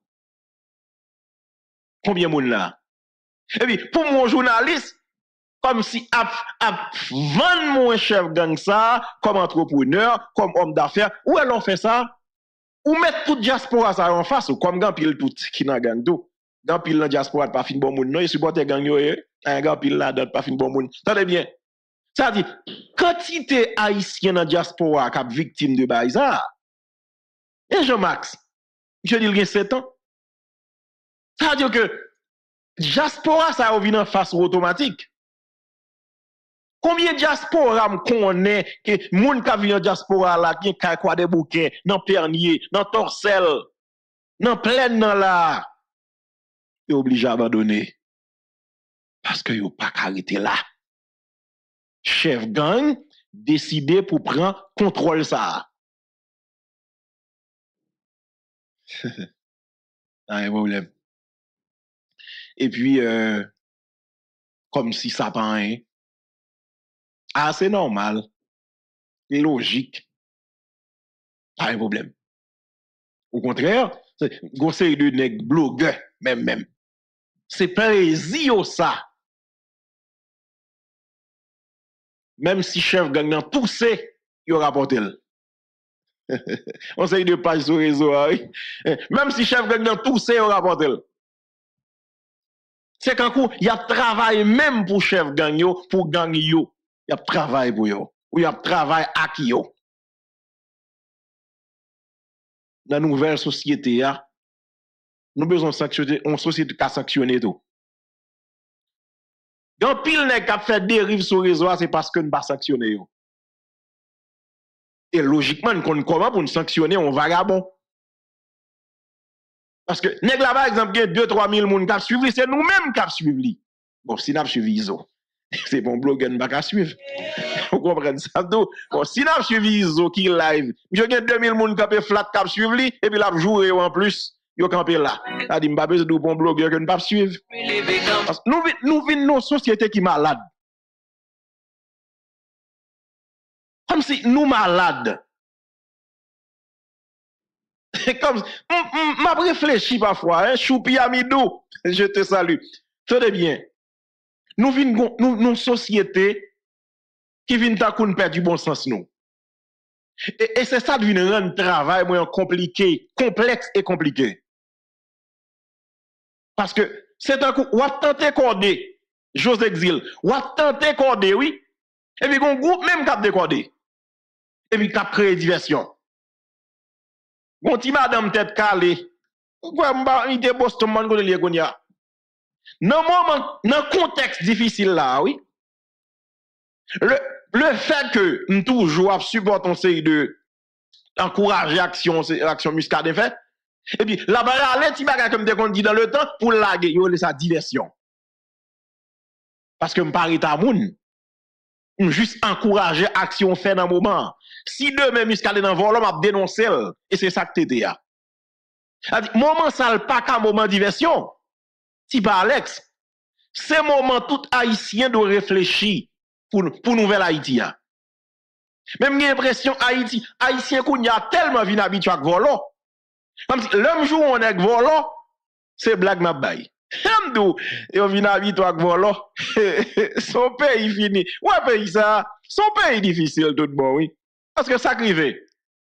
Combien de monde là? Et puis pour mon journaliste, comme si à vendre mon chef gang ça, comme entrepreneur, comme homme d'affaires, où elle on fait ça? Ou mettre toute diaspora ça en face, ou comme gang pile tout qui n'a gang d'eau. Gang pile la diaspora pas fin bon moun, non, il supporte gang yo, un gang pile la date pas fin bon moun. Tendez bien. Ça dit, quantité haïtien dans diaspora qui est victime de Baïza. Et Jean-Max, je dis il y a 7 ans. Ça dit que diaspora ça revient en face automatique. Combien de diaspora m'konnè que moun ka vient diaspora là qui ka kwa de bouquin dans Pernier, dans Torsel, dans Plaine dans là est obligé abandonner parce que yo pas arrêté là. Chef gang décidé pour prendre contrôle ça. Ah, problème. Et puis comme si ça pas hein. Ah, c'est normal, logique, pas un problème. Au contraire, c'est conseil de nèg blogueur, même. C'est plaisir ça. Même si chef gang nan poussé, il rapporte. On sait de page sur réseau, oui. Même si chef gang nan poussé, il rapporte. C'est qu'en coup, il y a travail même pour chef gang yo, pour gang yo. Y a travail pour yo, ou y a travail à qui yo. Dans la nouvelle société, nous besoin sanctionner, on société qui a sanctionné tout. Dans pile nèg qui fait dérive sur réseau, c'est parce que nous pas sanctionné yo. Et logiquement, nous comment pour nous sanctionner un vagabond. Parce que nèg là par exemple, il y a 2-3 000 moun qui suivent, c'est nous-mêmes qui suivent li. Bon, si n'a suivi iso. C'est bon blog n'a pas suivre. Vous comprenez ça tout. Bon si n'a suivi Iso qui live, j'ai 2000 moun qui flat cap suivre lui et puis l'a jouer en plus, yo camper là. Ça dit m'pas besoin de bon blogueur que n'pas suivre. Nous vinn nos sociétés qui malade. Comme si nous malades. Comme m'a réfléchi parfois, Choupi Amidou, je te salue. Tenez bien. Nous vivons une société qui vient de perdre du bon sens nous. Et c'est ça qui vient rendre le travail compliqué, complexe et compliqué. Parce que c'est un coup, on a tenté corder, Jose Exil, on a tenté corder, oui, et puis on groupe même cap de corder, et puis cap créer diversion. On ti madame tête calée, on va inviter Boston man go lié gonya. Dans moment, dans contexte difficile là, oui. Le fait que nous toujours supportons une série de encourager action muscade en fait. Et puis la balle les petits bagages comme on dit dans le temps pour laguer yo les sa diversion. Parce que me parle ta moun, juste encourager action fait dans moment. Si demain muscade dans vol on a dénoncé et c'est ça que t'étais à. Moment ça le pas qu'un moment diversion. Si pas Alex, c'est moment tout haïtien de réfléchir. Pour nouvelle Haïti. Même j'ai l'impression Haïti, Haïtien qu'on y a tellement vin habitué avec volo. Comme si l'homme jour on est volo, c'est blague n'a bail. Hamdou, on vin habitué avec volo. Son pays fini. Ouais pays ça, son pays difficile tout bon oui. Parce que ça arrive.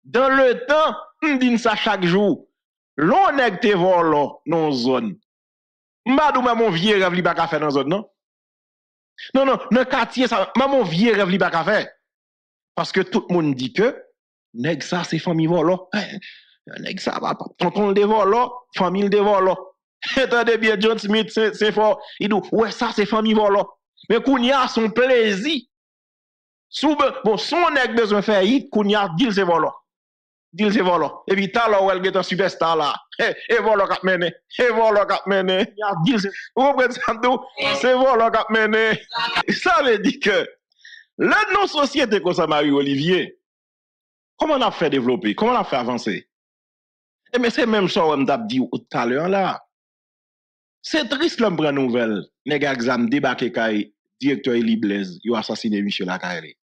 Dans le temps, on dit ça chaque jour. L'on est te volo non zone. M'badou même mon vieux rêve li pa ka faire dans zone non. Non, dans quartier ça maman vieux rêve li pa ka faire parce que tout le monde dit que nèg ça c'est famille volo. Nèg ça va tonton de volo, famille de volo. Attendez bien John Smith c'est fort, il dit ouais ça c'est famille volo. Mais kounya son plaisir. Bon son nèg besoin faire hit kounya dit c'est volo. Dit c'est volo. Et puis talo ou elle est un superstar là. Et volo cap mené. Et volo cap mené. Vous comprenez ça d'où? C'est volo cap mené. Ça veut dire que le nos sociétés comme ça Marie-Olivier, comment on a fait développer? Comment on a fait avancer? Et mais c'est même ça on t'a dit tout à l'heure là. C'est triste l'homme prend nouvelle. Nèg exam débarqué kay directeur Eli Blaise, il a assassiné Michel Akaere.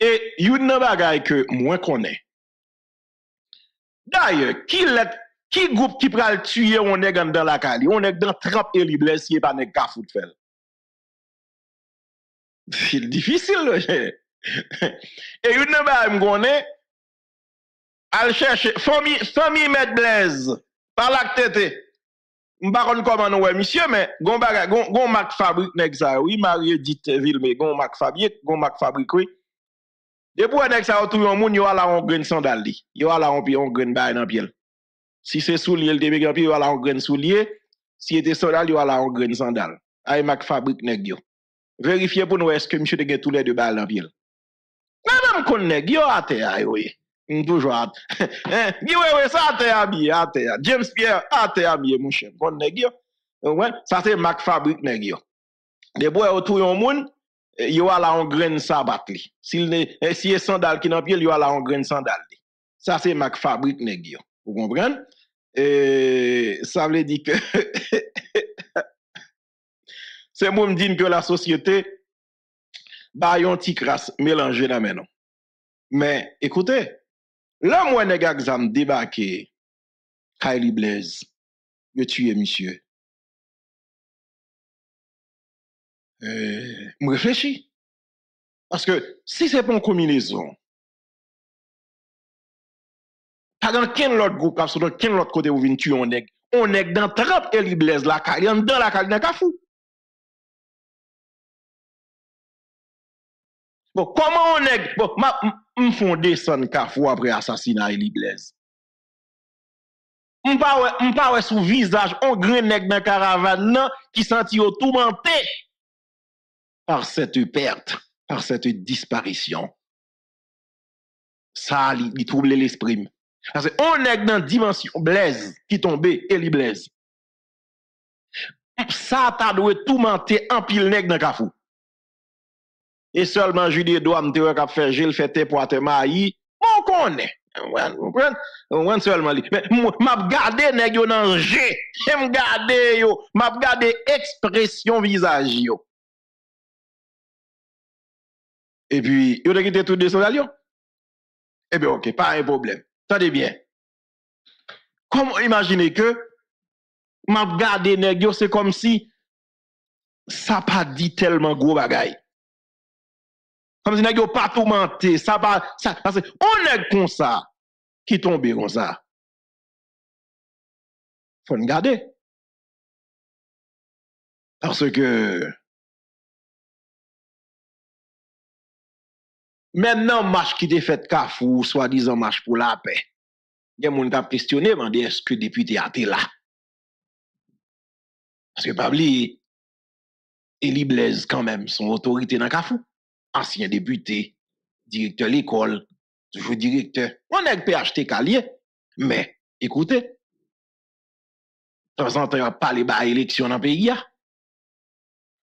Et yon nan bagay que moi connais. D'ailleurs, qui groupe qui pral tuer on nèg dans la Cali, on nèg dans trappe et li blessé pas nèg ka fout fel. C'est difficile. Et une ba m'gonné al chercher famille Med Blaise par la tête. M'pa konn comment nou wè monsieur mais gon bagay gon Mac Fabrique nèg ça oui Marie Edith Villemé gon Mac Fabrique oui. Et pour un ex a tout yon moun, yon a la on grain sandal li. Yon a la on grain baye nan piel. Si c'est soulier, le débé yon yon a la on grain soulier. Si était sandal, yon a la on grain sandal. Aïe Mac Fabrique nèg yo. Vérifiez pour nous est-ce que monsieur te gen tous les deux baye nan piel. Madame kon nèg yo a te a yoye. M'toujou a te. Yoye sa te habillé, a te a. James Pierre a te habillé mon chef. Kon nèg yo. Ouais, ça c'est Mac Fabrique nèg yo. De boy a tout yon moun. Yo a la on grain sabat li. Si sandal ki nan pied, yo a la on grain sandal li. Ça c'est Mac Fabrique nèg yo. Vous comprenez? Ça veut dire que c'est moi me dit que la société ba yon ti crasse mélanger nan men non. Mais écoutez, l'homme ou nèg exam débarqué Kylie Blaise, yo tué monsieur. Me réfléchis. Parce que si c'est pour une combinaison, pas dans quel autre groupe, parce que dans quel autre côté vous venez tuer on est dans trappe et il blesse la caille, on est dans la caille, on est dans bon, comment on est, bon, me font descendre Kafou après assassinat et il blesse. M'pa sous visage, on grain nèg dans caravane, qui sentit tourmenté. Par cette perte, par cette disparition. Ça, il trouble l'esprit. Parce qu'on est dans dimension Blaise qui tombe et li Blaise. Ça, t'as dû tout mentir en pile nèg dans Kafou. Et seulement Julie Douam te wè fait Gilles fête pour te maï. Mon connaît. On seulement li. Mais m'a gardé nèg yo dans G. M'a gardé expression visage yo. Et puis, vous avez quitté tout de son. Eh bien, ok, pas un problème. Tendez bien. Comment imaginer que, m'a regardé nèg, c'est comme si, ça pas dit tellement gros bagay. Comme si n'a pas tout menté, ça va ça parce qu'on est comme ça qui tombe comme ça. Faut regarder. Parce que maintenant marche qui était faite Kafou, soi-disant marche pour la paix. Il y a monde qui a questionné, est-ce que député a été là? Parce que Pabli Eli Blaise quand même son autorité dans Kafou. Ancien député, directeur de l'école, toujours directeur. On a PHT Calier, mais écoutez, de temps en temps, on parle de l'élection dans le pays.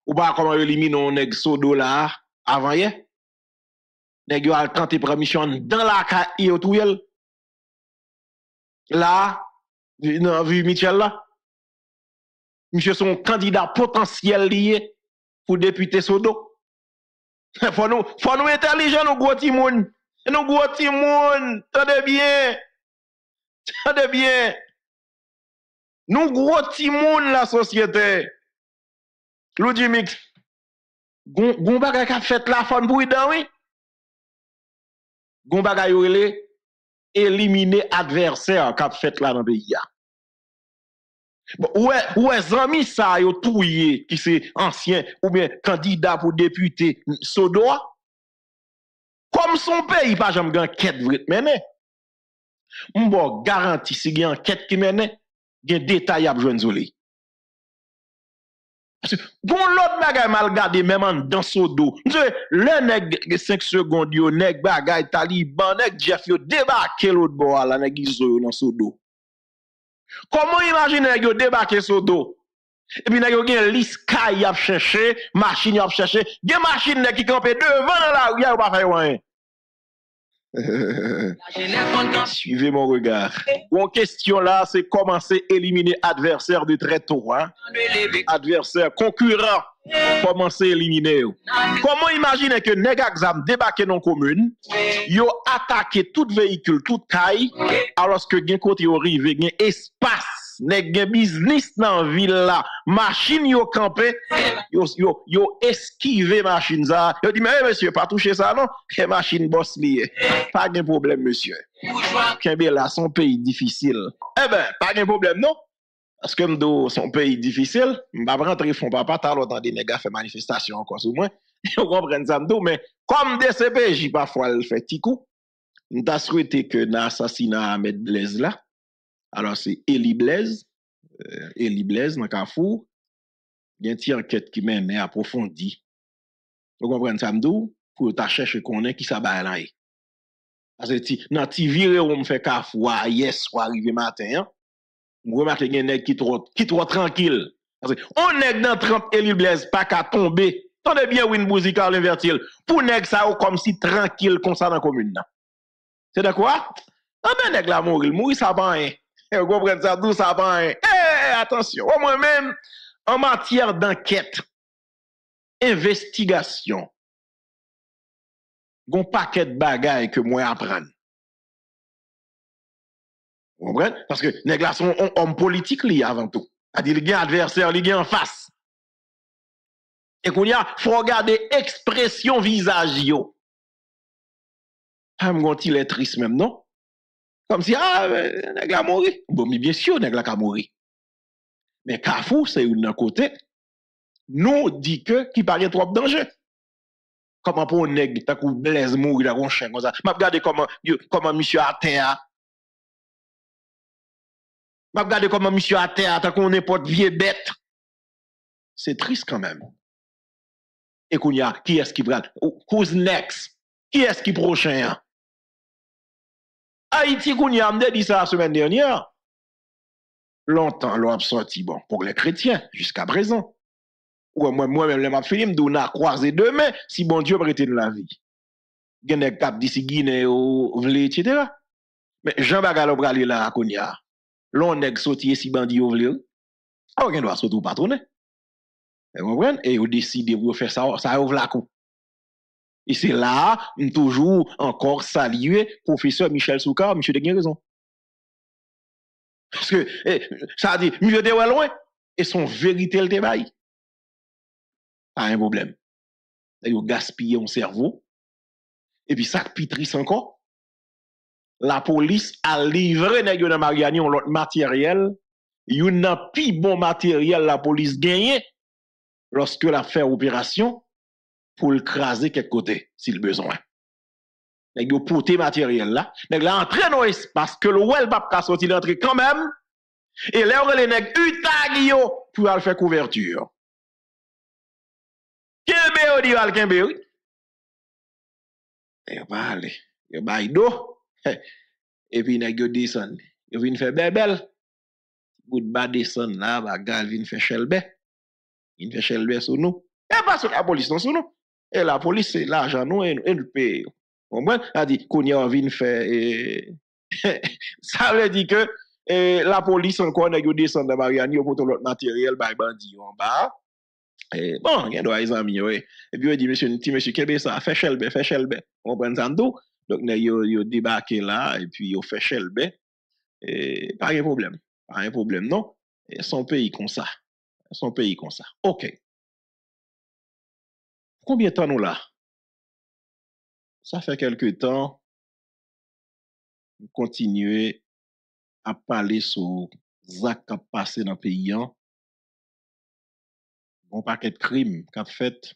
Ou pas comment éliminer un nèg sodo là avant hier. Nèg yo al tenter permission dans la caille au touel. Là, dans vu Michel là. Monsieur son candidat potentiel lié pour député sodo. Faut nous intelligents, nous gros timoun. Nous gros timoun. Tendez bien. Tendez bien. Nous gros timoun la société. L'oudi mix. Gon bagay ka fait la fon pour idan oui. Gon bagay rele éliminer adversaire ka fait la dans pays ya. Ouais, zami sa yo touye qui c'est ancien ou bien candidat pour député Sodoa. Comme son pays pas jamais gen enquête vrit mené. M'bo garanti si gen enquête qui mené, gen détail a joindre zoli. Bon l'autre bagay mal gardé même dans Sodo. Le nèg 5 secondes yo nèg bagay Taliban nèg Jeff yo débarquer l'autre bois là nèg izo dans Sodo. Comment imaginer que débarquer sur dos? Et puis, il y a un lisca qui a cherché, machine a cherché, il y a une machine qui campe devant la rue, pas faire rien. Suivez mon regard. Mon question là, c'est comment c'est éliminer adversaire de très tôt. Hein? Adversaire, concurrent, comment c'est éliminer. Comment imaginer que Negazam débarque dans la commune, ils ont attaqué tout véhicule, tout caille, alors que gen côté rive, gen espace, gen business dans la ville là, machine yo campé, yo esquivé machine ça. Yo dit mais monsieur, pas toucher ça non, les machine boss lié. Pas de problème monsieur. Kembe là son pays difficile. Eh ben, pas de problème non. Parce que m'do son pays difficile, m'ba rentrer fond papa ta l'autre des nèg fait manifestation encore sous moi. Vous comprenez ça m'do mais comme DCPJ parfois il fait petit coup. M'ta souhaité que l'assassinat Ahmed Blaise là. Alors c'est Eli Blaise dans Kafou. Il y a une petite enquête qui mène approfondie. Vous comprenez ça m'do pour ta chercher connait qui ça ba là. Parce que dans ti viré on me fait Kafou hier soir arrivé matin. Vous remarquez qu'il y a un nèg qui trop tranquille. Parce que on nèg dans 30 Eli Blaise pas qu'à tomber. Tendez bien Win Musical Invertil. Pour nèg ça comme si tranquille comme ça dans la commune. C'est d'accord? Ah ben nèg la mourir ça pas rien. Vous comprenez ça d'où ça pas rien. Eh attention, au moins même en matière d'enquête, investigation. Gon paquet de bagaille que moi apprendre. Vous comprenez? Parce que les gars sont hommes politiques avant tout. C'est-à-dire qu'il y a un adversaire, il y a en face. Et qu'on y a, il faut regarder expression visage. Ah, il est triste même, non? Comme si, les gars mourir. Bon, mais bien sûr, les gars mourir. Mais Kafou, c'est un côté, nous dit que qui paraît trop dangereux. Comment pour un nègre, t'as qu'on Blaise mourir, t'as qu'on chien comme ça. Mais regardez comment monsieur atteint. Je regarde comment monsieur a terre, tant qu'on n'importe vieux bête. C'est triste quand même. Et qu'on y a, qui est-ce qui va? Who's next? Qui est-ce qui prochain? Haïti, qu'on y a, m'de dit ça la semaine dernière. Longtemps, l'on a sorti, bon, pour les chrétiens, jusqu'à présent. Ou moi-même, les m'a fini, m'dou n'a croisé demain, si bon Dieu prête nous la vie. Gene cap d'ici Guinée, ou vle, etc. Mais Jean Bagalo pralé là, qu'on y a. L'on nèg sorti si bandi ou vle. Aucun doit surtout patronner. Vous comprenez? Et vous décidez de faire ça, ça ouvre la coupe. Et c'est là, toujours encore saluer professeur Michel Soukar, monsieur de raison. Parce que, ça dit, monsieur de loin, et son vérité le débaille. Pas un problème. Vous gaspillez un cerveau, Et puis ça qui triste encore, la police a livré nèg yo dans Mariani on l'autre matériel, yon nan pi bon matériel la police gagne lorsque la fait opération pour le craser quelque côté s'il besoin. Nèg yo poté matériel là, nèg la entrer dans espace que le wel pa ka sorti d'entrer quand même et là on les nèg utag yo pour aller faire couverture. Kembe di al kembe oui. Yo pa ale, yo bay do. Et puis nèg yo descend, yo vinn faire bebel. Gout ba descend là, bagal vinn faire chelbe. Il fait chelbe sou nous. Et parce que la police non sou nous. Et la police c'est l'argent nous et nous paye. Bon ben, a dit konya vinn faire ça veut dire que la police encore nèg yo descend dans Mariani, yo pote l'autre matériel bay bandi en bas. Et bon, il y a des amis, oui. Et puis, il dit, monsieur, monsieur, qu'est-ce que ça? Fait chelbe. On prend ça en dos. Donc, il a débarqué là, et puis, il fait chelbe. Et pas de problème. Pas de problème, non? Et son pays comme ça. Son pays comme ça. OK. Combien de temps nous là? Ça fait quelques temps, nous continuons à parler sur Zak qui a passé dans le pays. Bon paquet de crimes qu'a fait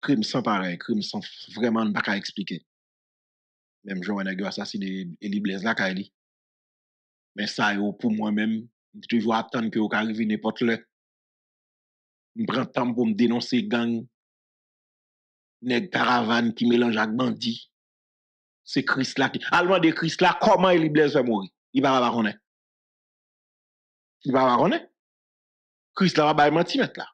crime sans pareil, crime sans vraiment ne pas qu'à expliquer. Même Joan a assassiné Elie Blaise la Kaili. Mais ça pour moi-même, toujours attendre que vous arrivez n'importe là. Je prends temps pour me dénoncer gang nèg caravane qui mélange avec bandit. C'est Christ là qui allemand de Christ là comment Elie Blaise va mourir? Il va pas connaître. Il va connaître. Christ là va menti mettre là.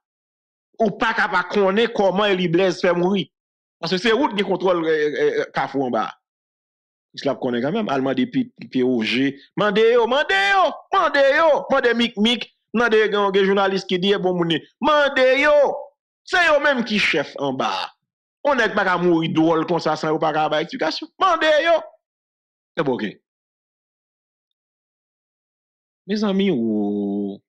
Ou pas capable connaître comment Elie Blaise fait mourir. Parce que c'est route qui contrôle Kafou en bas. Christ là connaît quand même allemand depuis POG. Mandé yo, mandé un journaliste qui dit bon moun. Mandé yo. C'est eux même qui chef en bas. On n'est pas capable mourir drôle comme ça sans pas capable explication. Mandé yo. C'est bon, OK. Mes amis, ou...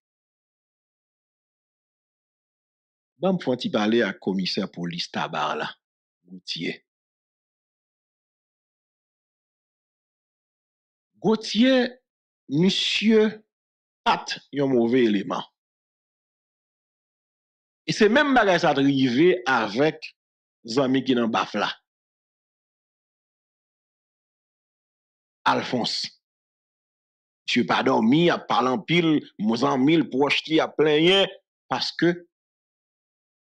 Bam Fonti parler à commissaire police Tabar là, Gauthier. Gauthier, monsieur, pat, yon mauvais élément. Et c'est même bagay sa arrivé avec Zami qui nan Bafla. Alphonse. Monsieur pas dormi, a parlé en pile, mozan mille proche qui a plaigné parce que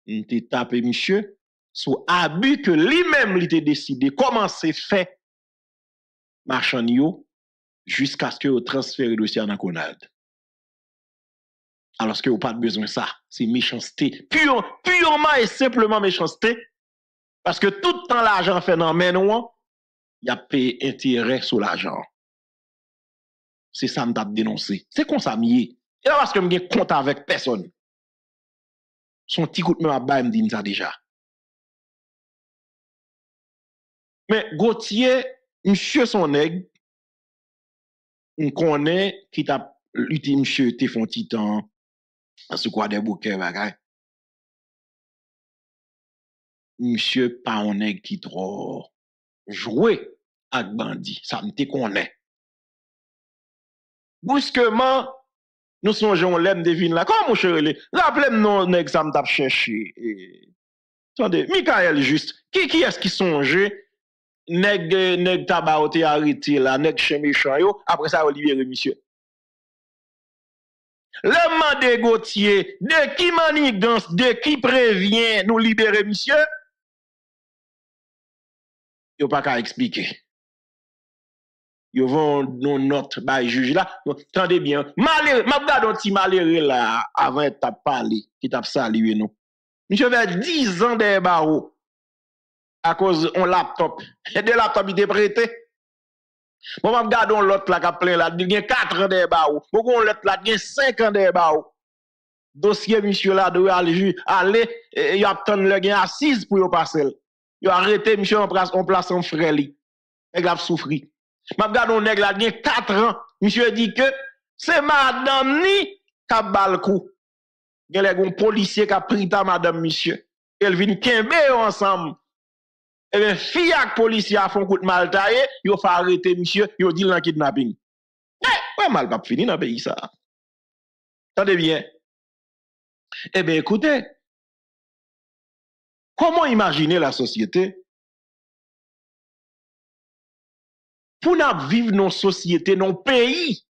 on t'a tapé monsieur sous abus que lui-même il t'a décidé comment c'est fait marchand yo jusqu'à ce que vous transférez dossier en Conald. Alors que vous pas besoin de ça, c'est méchanceté, purement et simplement méchanceté parce que tout le temps l'argent fait dans main nous, il a payé intérêt sur l'argent. C'est ça que je dénoncé. C'est comme ça, et là, parce que je n'ai compte avec personne. Son petit coup de main à me dit ça déjà. Mais Gauthier, monsieur son nègre, on connaît qui t'a l'ultime monsieur, t'es font titan, en ce quoi des bouquets, bagay. Monsieur, pas un nègre qui trop joué avec bandit. Ça me te connaît. Brusquement, nous songeons l'aime devine là. Comment mon chéri, rappelez-moi non nèg ça me t'a cherché. Attendez, Michael juste, qui est-ce qui songeait nèg tabaoté arrêté là, nèg chez méchant yo, après ça libéré monsieur. Le mandé Gauthier, de qui manigance, de qui prévient nous libérer monsieur? Yo pas qu'à expliquer. Yo vont nos notes par juge là. Tendez bien. Malheureux, m'a gardé un petit malheureux là avant t'a parlé, qui t'a salué nous. Monsieur fait 10 ans des barreaux à cause on laptop. Et de laptop il était prêté. Bon m'a gardé un l'autre là qui a plein là, il y a 4 ans des barreaux. Bon on l'autre là il y a 5 ans des barreaux. Dossier monsieur là doit aller juge, aller il attend le gain assise pour yo passer. Yo arrêté monsieur en place en frère li. Il a souffri. Ma gade on nèg la bien 4 ans. Monsieur dit que c'est madame ni ka bal kou. Gèlè gon policier ka prit ta madame monsieur. elle vient kembe ensemble. Et bien, fille ak policier a font coup de mal taillé, yo fa arrêter monsieur, yo dit l'en kidnapping. Ouais, mal pas fini dans pays ça. Tendez bien. Eh bien, écoutez, comment imaginer la société pour nous vivre dans nos sociétés, dans nos pays,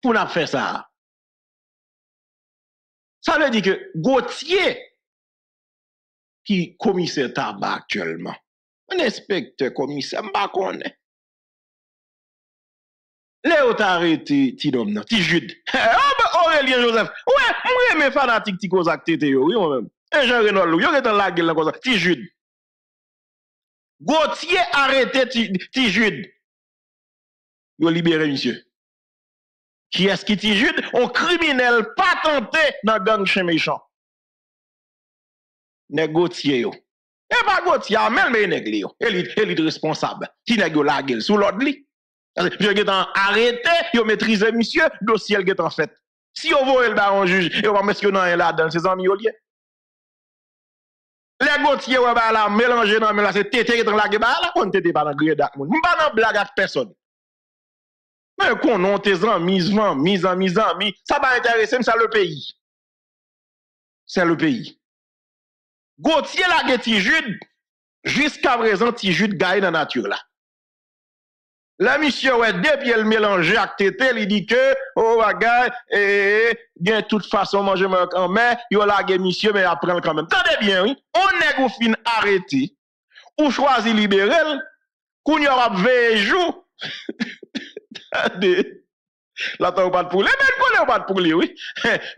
pour nous faire ça? Ça veut dire que Gauthier, qui est commissaire tabac actuellement, un inspecteur commissaire, je ne sais pas. Léo t'a arrêté, Tidom, non, Tijude. Aurélien Joseph. Ouais, moi, mes fanatiques, Tikozak, Tété, oui, moi-même. Et Jean-Renaud Lou, yo, dans la gueule, la cosa, Tijude. Gauthier arrêté, Tijude. Yo, libéré, monsieur. Qui est-ce qui Tijude? Un criminel patenté dans gang chez méchant. N'est Gauthier, yo. Et pas Gauthier, mais n'est-ce yo. Élite responsable. Qui n'est-ce la gueule, sous l'ordre, li? Je vais arrêter, je maîtrise monsieur, dossier est en fait. Si on voit le baron juge, et on va mettre là-dedans, c'est amis au lieu. Les Gauthier, on va la mélanger dans la c'est tété qui est dans la gueule, on tété pas dans le gré d'Akmoun. On ne va pas dans blague à personne. Mais qu'on a tes amis, ça va intéresser, c'est le pays. C'est le pays. Gauthier, la Tijude, jusqu'à présent, Tijude gagne dans la nature là. La monsieur ouais depuis elle mélange avec tété, il dit que oh bagay et de toute façon manger quand même, yo la monsieur mais apprend quand même. Tendez bien oui, on nèg ou fin arrêté ou choisi libérer, qu'on y aura 20 jours. Tendez. Là t'as pas pour les mais pas pour lui oui.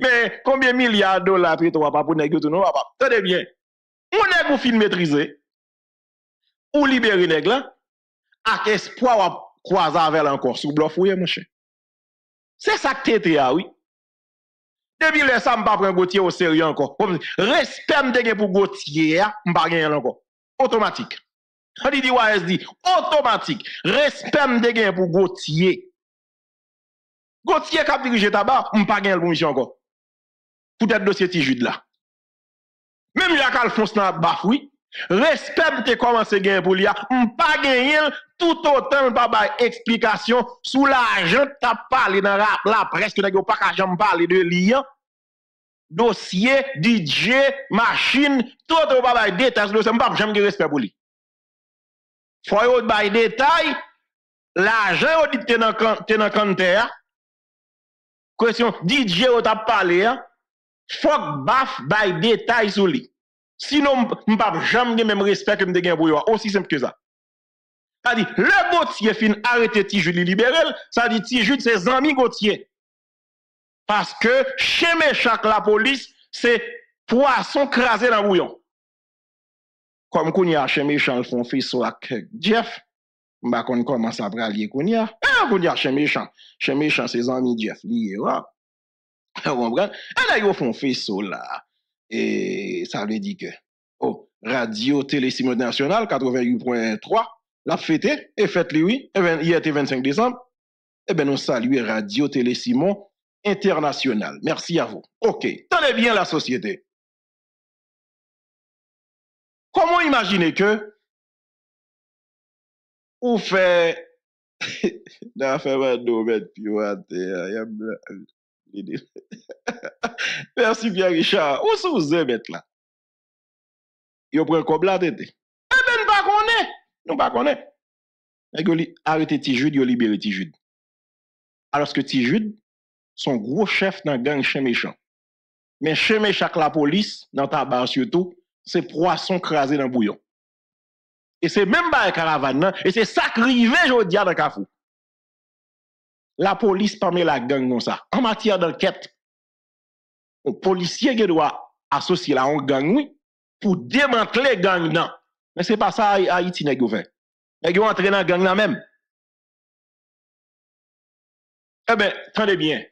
Mais combien milliards de dollars puis toi pas pour nèg tout non pas. Tendez bien. On nèg ou fin maîtriser ou libérer nèg là avec espoir croise avec encore sous bluff oui mon cher. C'est ça que t'es là oui. Depuis le ça m'pas prend Gauthier au sérieux encore. Respect m'te pour Gauthier, m'pas gagner encore. Automatique. On dit YSD automatique. Respect m'te pour Gauthier. Gauthier qui dirige tabac, m'pas gagner pour monsieur encore. Peut-être dossier Tijude là. Même Jacques Alphonse n'a bafoui. Respect te commencé gagner pour lui, m'pas gagner tout autant pas bay explication sous l'argent t'a parlé dans la presse que n'a pas qu'à jamais parler de lien dossier DJ machine tout autant pas bay détail dossier m'pas jamais respect pour lui. Faut yo bay détail l'argent dit t'es dans compteur question DJ t'a parlé faut baf bay détail sur lui. Sinon, m'pap jamais le même respect que m'déguen pour yo. Aussi simple que ça. Ça dit, le Gauthier fin arrêté Tijude libéral, ça dit Tijude ses amis Gauthier. Parce que chez mes chaque la police, c'est poisson crasé dans bouillon. Comme Kounia, chez mes champs, le font fils avec Jeff, m'a qu'on commence à brailler Kounia. Kounia, chez mes champs, ses amis Jeff, lié, wa. Vous comprenez? Et là, ils font fils là. Et ça veut dire que oh, Radio Télésimon National 88.3 l'a fêté et fête-le oui hier était 25 décembre et ben nous saluons Radio Télésimon International. Merci à vous. OK, tenez bien la société. Comment imaginer que ou fait n'a fait pas de puis merci bien Richard. Où sont vous êtes là? Yo prend comme la tête. Eh ben pas connaît. Nous pas connaît. Et arrêtez Tijude, yo libéré Tijude. Alors que Tijude son gros chef dans gang chez méchant. Mais chez méchant la police dans tabac surtout, c'est poisson crasé dans bouillon. Et c'est même pas caravane et c'est ça qui rive jodi dans Kafou. La police parmi la gang comme ça. En matière d'enquête, un policier qui doit associer la gang oui, pour démanteler gang nan. Mais c'est pas ça Haïti nèg yo fait. Nèg yo entre dans gang nan même. Eh ben, tendez bien.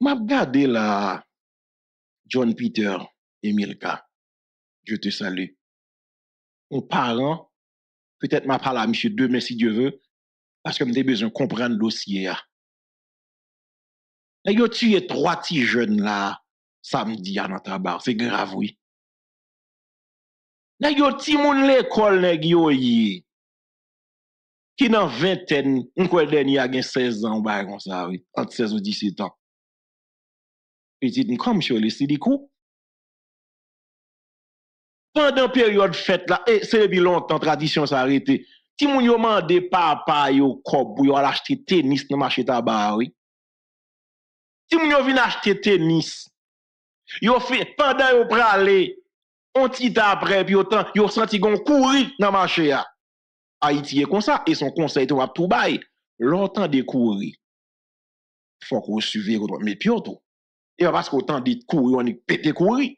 M'a regardé la John Peter Emilka. Je te salue. Mon parent, peut-être m'a parlé à monsieur demain si Dieu veut. Parce que j'ai besoin de comprendre le dossier. Ils ont tué trois petits jeunes là, samedi à notre bar. C'est grave, oui. Nèg yo ti moun l'école nèg yo yi. Qui dans vingtaine, on quoi dernier a gen 16 ans, ba comme ça oui, entre 16 ou 17 ans. Petite comme chez les sidicou. Pendant période fête là, et c'est depuis longtemps tradition s'arrêter. Ti moun yo mandé papa yo kob pou yo acheter tennis dans marché tabac oui. Ti moun yo vinn acheter tennis. Yo fait pendant yo pralé on dit après, puis autant, ils ont senti qu'on courit dans le marché. Haïti est comme ça, et son conseil, tu vas tout bailler. L'autant de courir. Il faut qu'on suive, mais puis autant. Et parce qu'autant de courir, on est pété courir.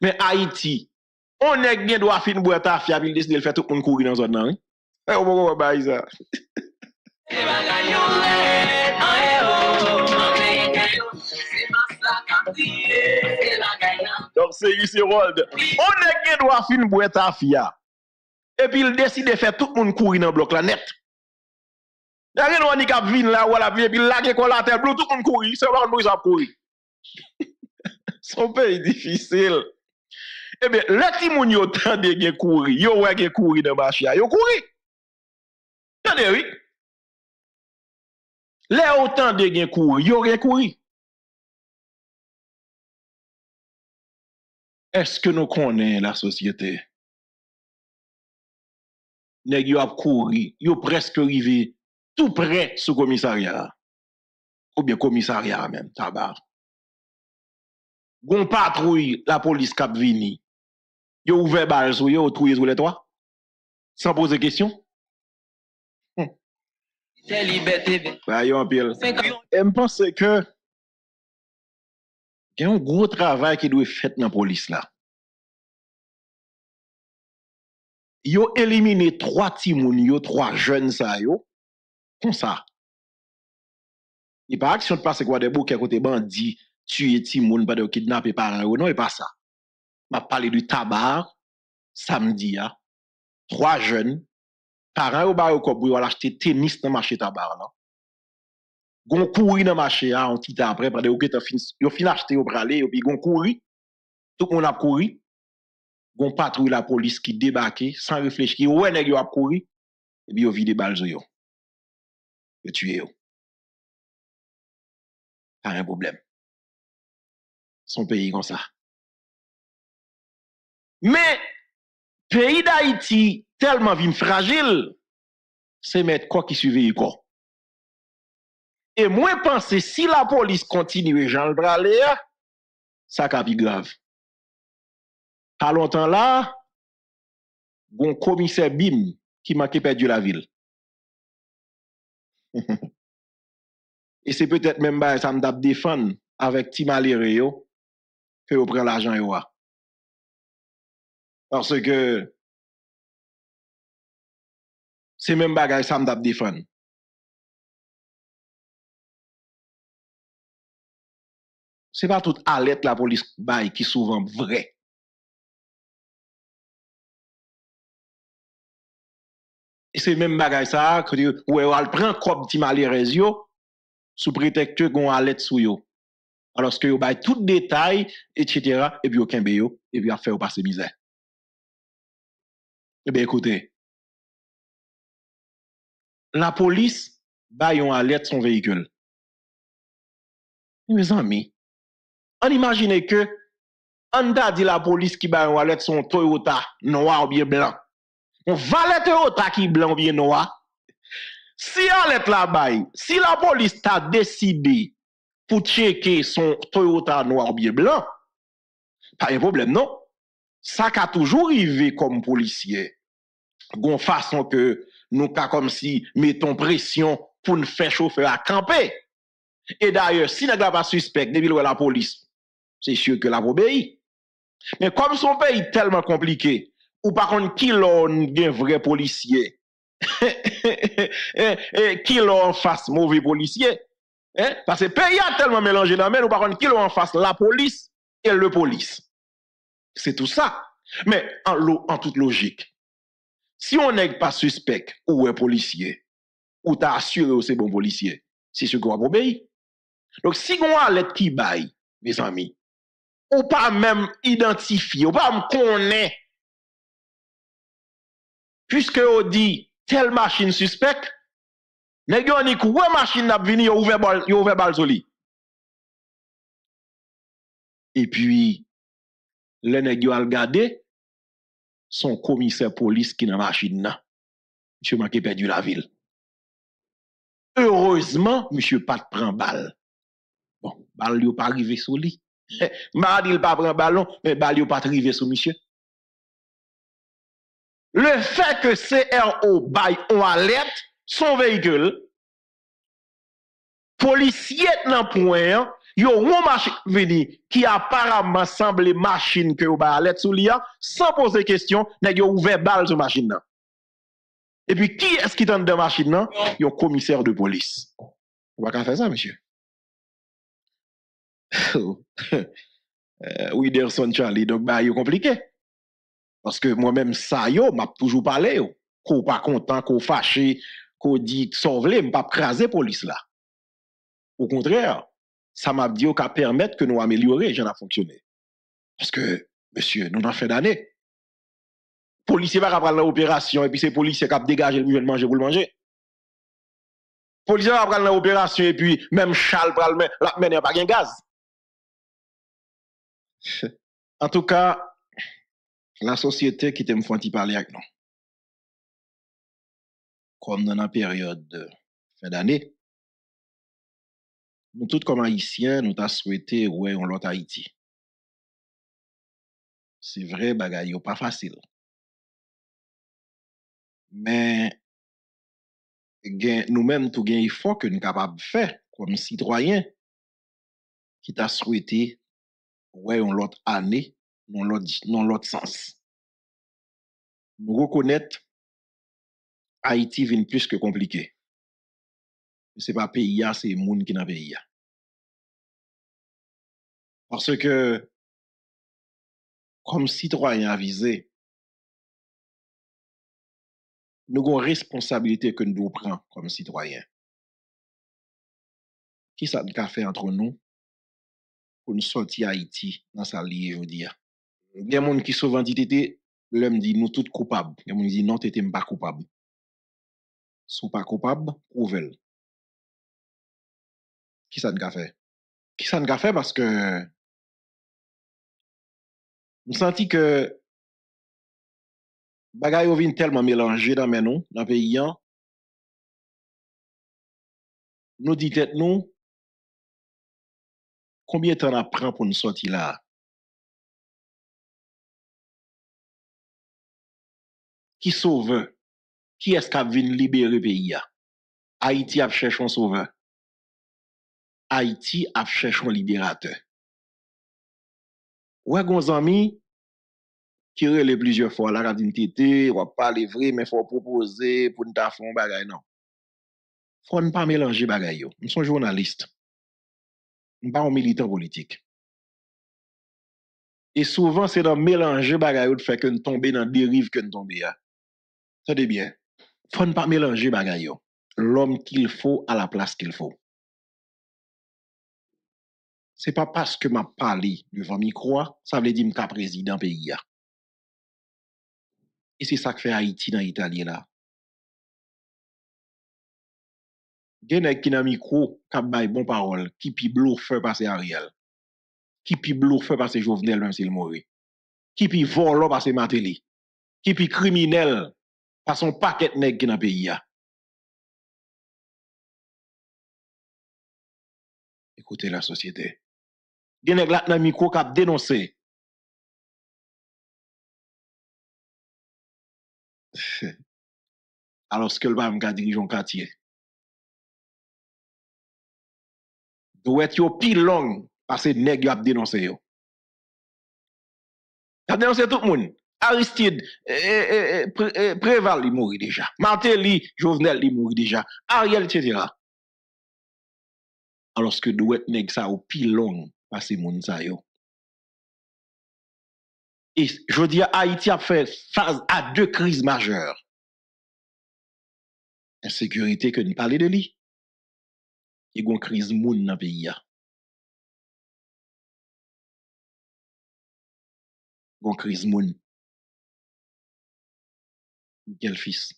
Mais Haïti, on est bien droit à faire une boîte à fiable, il décide de faire tout le monde courir dans zone là. Et on va voir ça. Donc c'est ici Rold. On est qui doit faire une boîte à fia. Et puis il décide de faire tout le monde courir dans le bloc là net. D'ailleurs on est cap vin là ou la vie et puis laguer quoi la terre bleu tout le monde courir, c'est pas nous ça courir. Son pays difficile. Eh bien le ti moun yo tande gen courir, yo wè gen courir dans marché, yo courir. Tande oui. Là autant de gen courir, yo gen courir. Est-ce que nous connaissons la société? Nèg yo ap kouri, yo presque arrivé tout près sous commissariat. Ou bien commissariat même, tabar. Gon patrouille, la police kap vini. Yo ouvert balle sou yo, trouye sou les trois. Sans poser question. C'est liberté. Bah yo en pile. Je pense que il y a un gros travail qui doit être fait dans la police là. Ils ont éliminé trois timoun, trois jeunes ça yo. Comme ça. Il n'y a pas action de passer quoi des bouquets côté bandit, tuer timoun, pas de kidnapper parents non, et pas ça. M'a parlé du tabac samedi a. Trois jeunes parents au bar au cop pour acheter tennis dans marché tabac là. Gon courir dans marché a on petit après pendant que tu fin acheter au braler et puis gon courir tout monde a courir gon patrouille la police qui débarquer sans réfléchir ouais nèg yo a courir et puis yo vide balle yo et tuer yo pas un problème son pays comme ça mais pays d'Haïti tellement vin fragile c'est mettre quoi qui suivait quoi. Et moi, je pense si la police continue, Jean le Bralé, ça va être grave. Pas longtemps là, bon commissaire Bim qui m'a perdu la ville. Et c'est peut-être même pas ça me défendre avec Timalereo que vous prenez l'argent. Parce que c'est même pas ça me défendre. Ce n'est pas toute alerte la police baille qui est souvent vraie. Et c'est même bagay ça que elle prend comme petit malérezio sous prétexte que gon alerte sou yo. Alors que yo baille tout détail etc. et puis aucun beyo et puis a fait passer misère. Eh bien écoutez. La police baille on alerte son véhicule. Mes amis, on imagine que, on a dit la police qui va en son Toyota noir ou bien blanc. On va le Toyota qui blanc ou bien noir. Si on est là-bas, si la police t'a décidé pour checker son Toyota noir ou bien blanc, pas de problème, non? Ça qu'a toujours arrivé comme policier. Gon façon que nous ka comme si mettons pression pour nous faire chauffer à camper. Et d'ailleurs, si n'a pas suspect, depuis la police, c'est sûr que la obéit. Mais comme son pays est tellement compliqué, ou par contre, qui l'a un vrai policier? Qui l'a en face mauvais policier? Parce que le pays a tellement mélangé dans le même, ou par contre, qui l'a en face la police et le police? C'est tout ça. Mais en toute logique, si on n'est pas suspect ou un policier, ou t'as assuré que c'est bon policier, c'est sûr qu'on va obéir. Donc si on a l'aide qui baille, mes amis, ou pas même identifié, ou pas même connaît. Puisque on dit telle machine suspecte, nèg yo ni kouwe machine n'a vini yo ouvert balzoli. Et puis le nèg yo al gade son commissaire police qui dans machine là. Monsieur Manké perdu la ville. Heureusement, monsieur Pat prend balle. Bon, balle yo pas arrivé sur lui. Mardi il pas prend ballon, mais balle yo pas arrivé sur monsieur. Le fait que CRO bail on alerte son véhicule, policier nan point, yo yon machine vini qui apparemment semble machine que yo bail alerte sou li a, sans poser question, nèg yo ouvert balle sur machine nan. Et puis qui est-ce qui tente de machine nan? Yon commissaire de police. On va pas faire ça monsieur. Widerson Charlie, donc bail yo compliqué. Parce que moi-même, ça, yo, m'a toujours parlé, yo. Qu'on pas content, qu'on fâché, qu'on dit, sauve-le, m'a pas crasé police là. Au contraire, ça m'a dit, qu'à permettre que nous améliorer, j'en a fonctionné. Parce que, monsieur, nous en fin d'année, policier va prendre l'opération, et puis c'est policier qui a dégagé le mieux de manger pour le manger. Policier va prendre l'opération, et puis même Charles va la mener par un gaz. En tout cas, la société qui t'aime font-y parler avec nous. Comme dans la période de fin d'année, nous tous comme Haïtiens, nous t'a souhaité ouais on l'autre Haïti. C'est vrai, bagay yo pas facile. Mais nous-mêmes tout gain effort que nous capable faire comme citoyens qui t'a souhaité ouais on l'autre année. Dans l'autre sens. Nous reconnaître Haïti vient plus que compliqué. Ce n'est pas pays, c'est moun qui n'a pays. Parce que, comme citoyen avisé, nous avons une responsabilité que nous devons prendre comme citoyens. Qui ça nous a fait entre nous pour nous sortir Haïti dans sa liée aujourd'hui? Il y a des gens qui souvent disent que l'homme dit nous tous coupables. Il y a des gens qui disent non, tu n'es pas coupable. Si tu n'es pas coupable, prouve-le. Qui ça nous a fait? Qui ça nous a fait parce que je sens que les bagages viennent tellement mélangés dans mes noms, dans le pays. Nous disons combien de temps on prend pour nous sortir là? Qui sauve? Qui est-ce qui a venu libérer le pays? Haïti a cherché un sauveur. Haïti a cherché un libérateur. Ouais, gon ami, qui relève plusieurs fois, la radine tété, on va pas livrer, mais faut proposer pour nous faire un bagay, non. Faut ne pas mélanger bagay yo. Nous sommes journalistes. Nous ne sommes pas militants politiques. Et souvent, c'est dans mélanger bagay yo de faire que nous tomber dans dérive que nous tomber là. Ça dit bien. Faut ne pas mélanger bagay yo. L'homme qu'il faut à la place qu'il faut. C'est pas parce que m'a parlé devant micro, ça veut dire m'ka président pays. Et c'est ça que fait Haïti dans l'Italie là. Gen qui dans micro, k'ap bay bon parole, qui pi bluffeur passer Ariel. Qui pi bluffeur passer Jovenel même s'il mourit. Qui pi voleur passer Matéli. Qui pi criminel par son paquet nèg qui dans pays a. Écoutez la société. Gen nèg la nan micro k'ap dénoncer. Alors ce que le bam ka dirige un quartier. Doit être yo pi long parce que nèg yo ap dénoncer yo. K'ap dénoncer tout moun. Aristide, Préval, il mourit déjà. Martelly, Jovenel, il mourit déjà. Ariel, etc. Alors que douet nèg sa ou pilon, passe moun sa yo. Et je dis, Haïti a fait face à deux crises majeures. Insécurité que nous parlons de lui. Et une crise moun dans le pays. Grand Chris Moon. Michael Fils.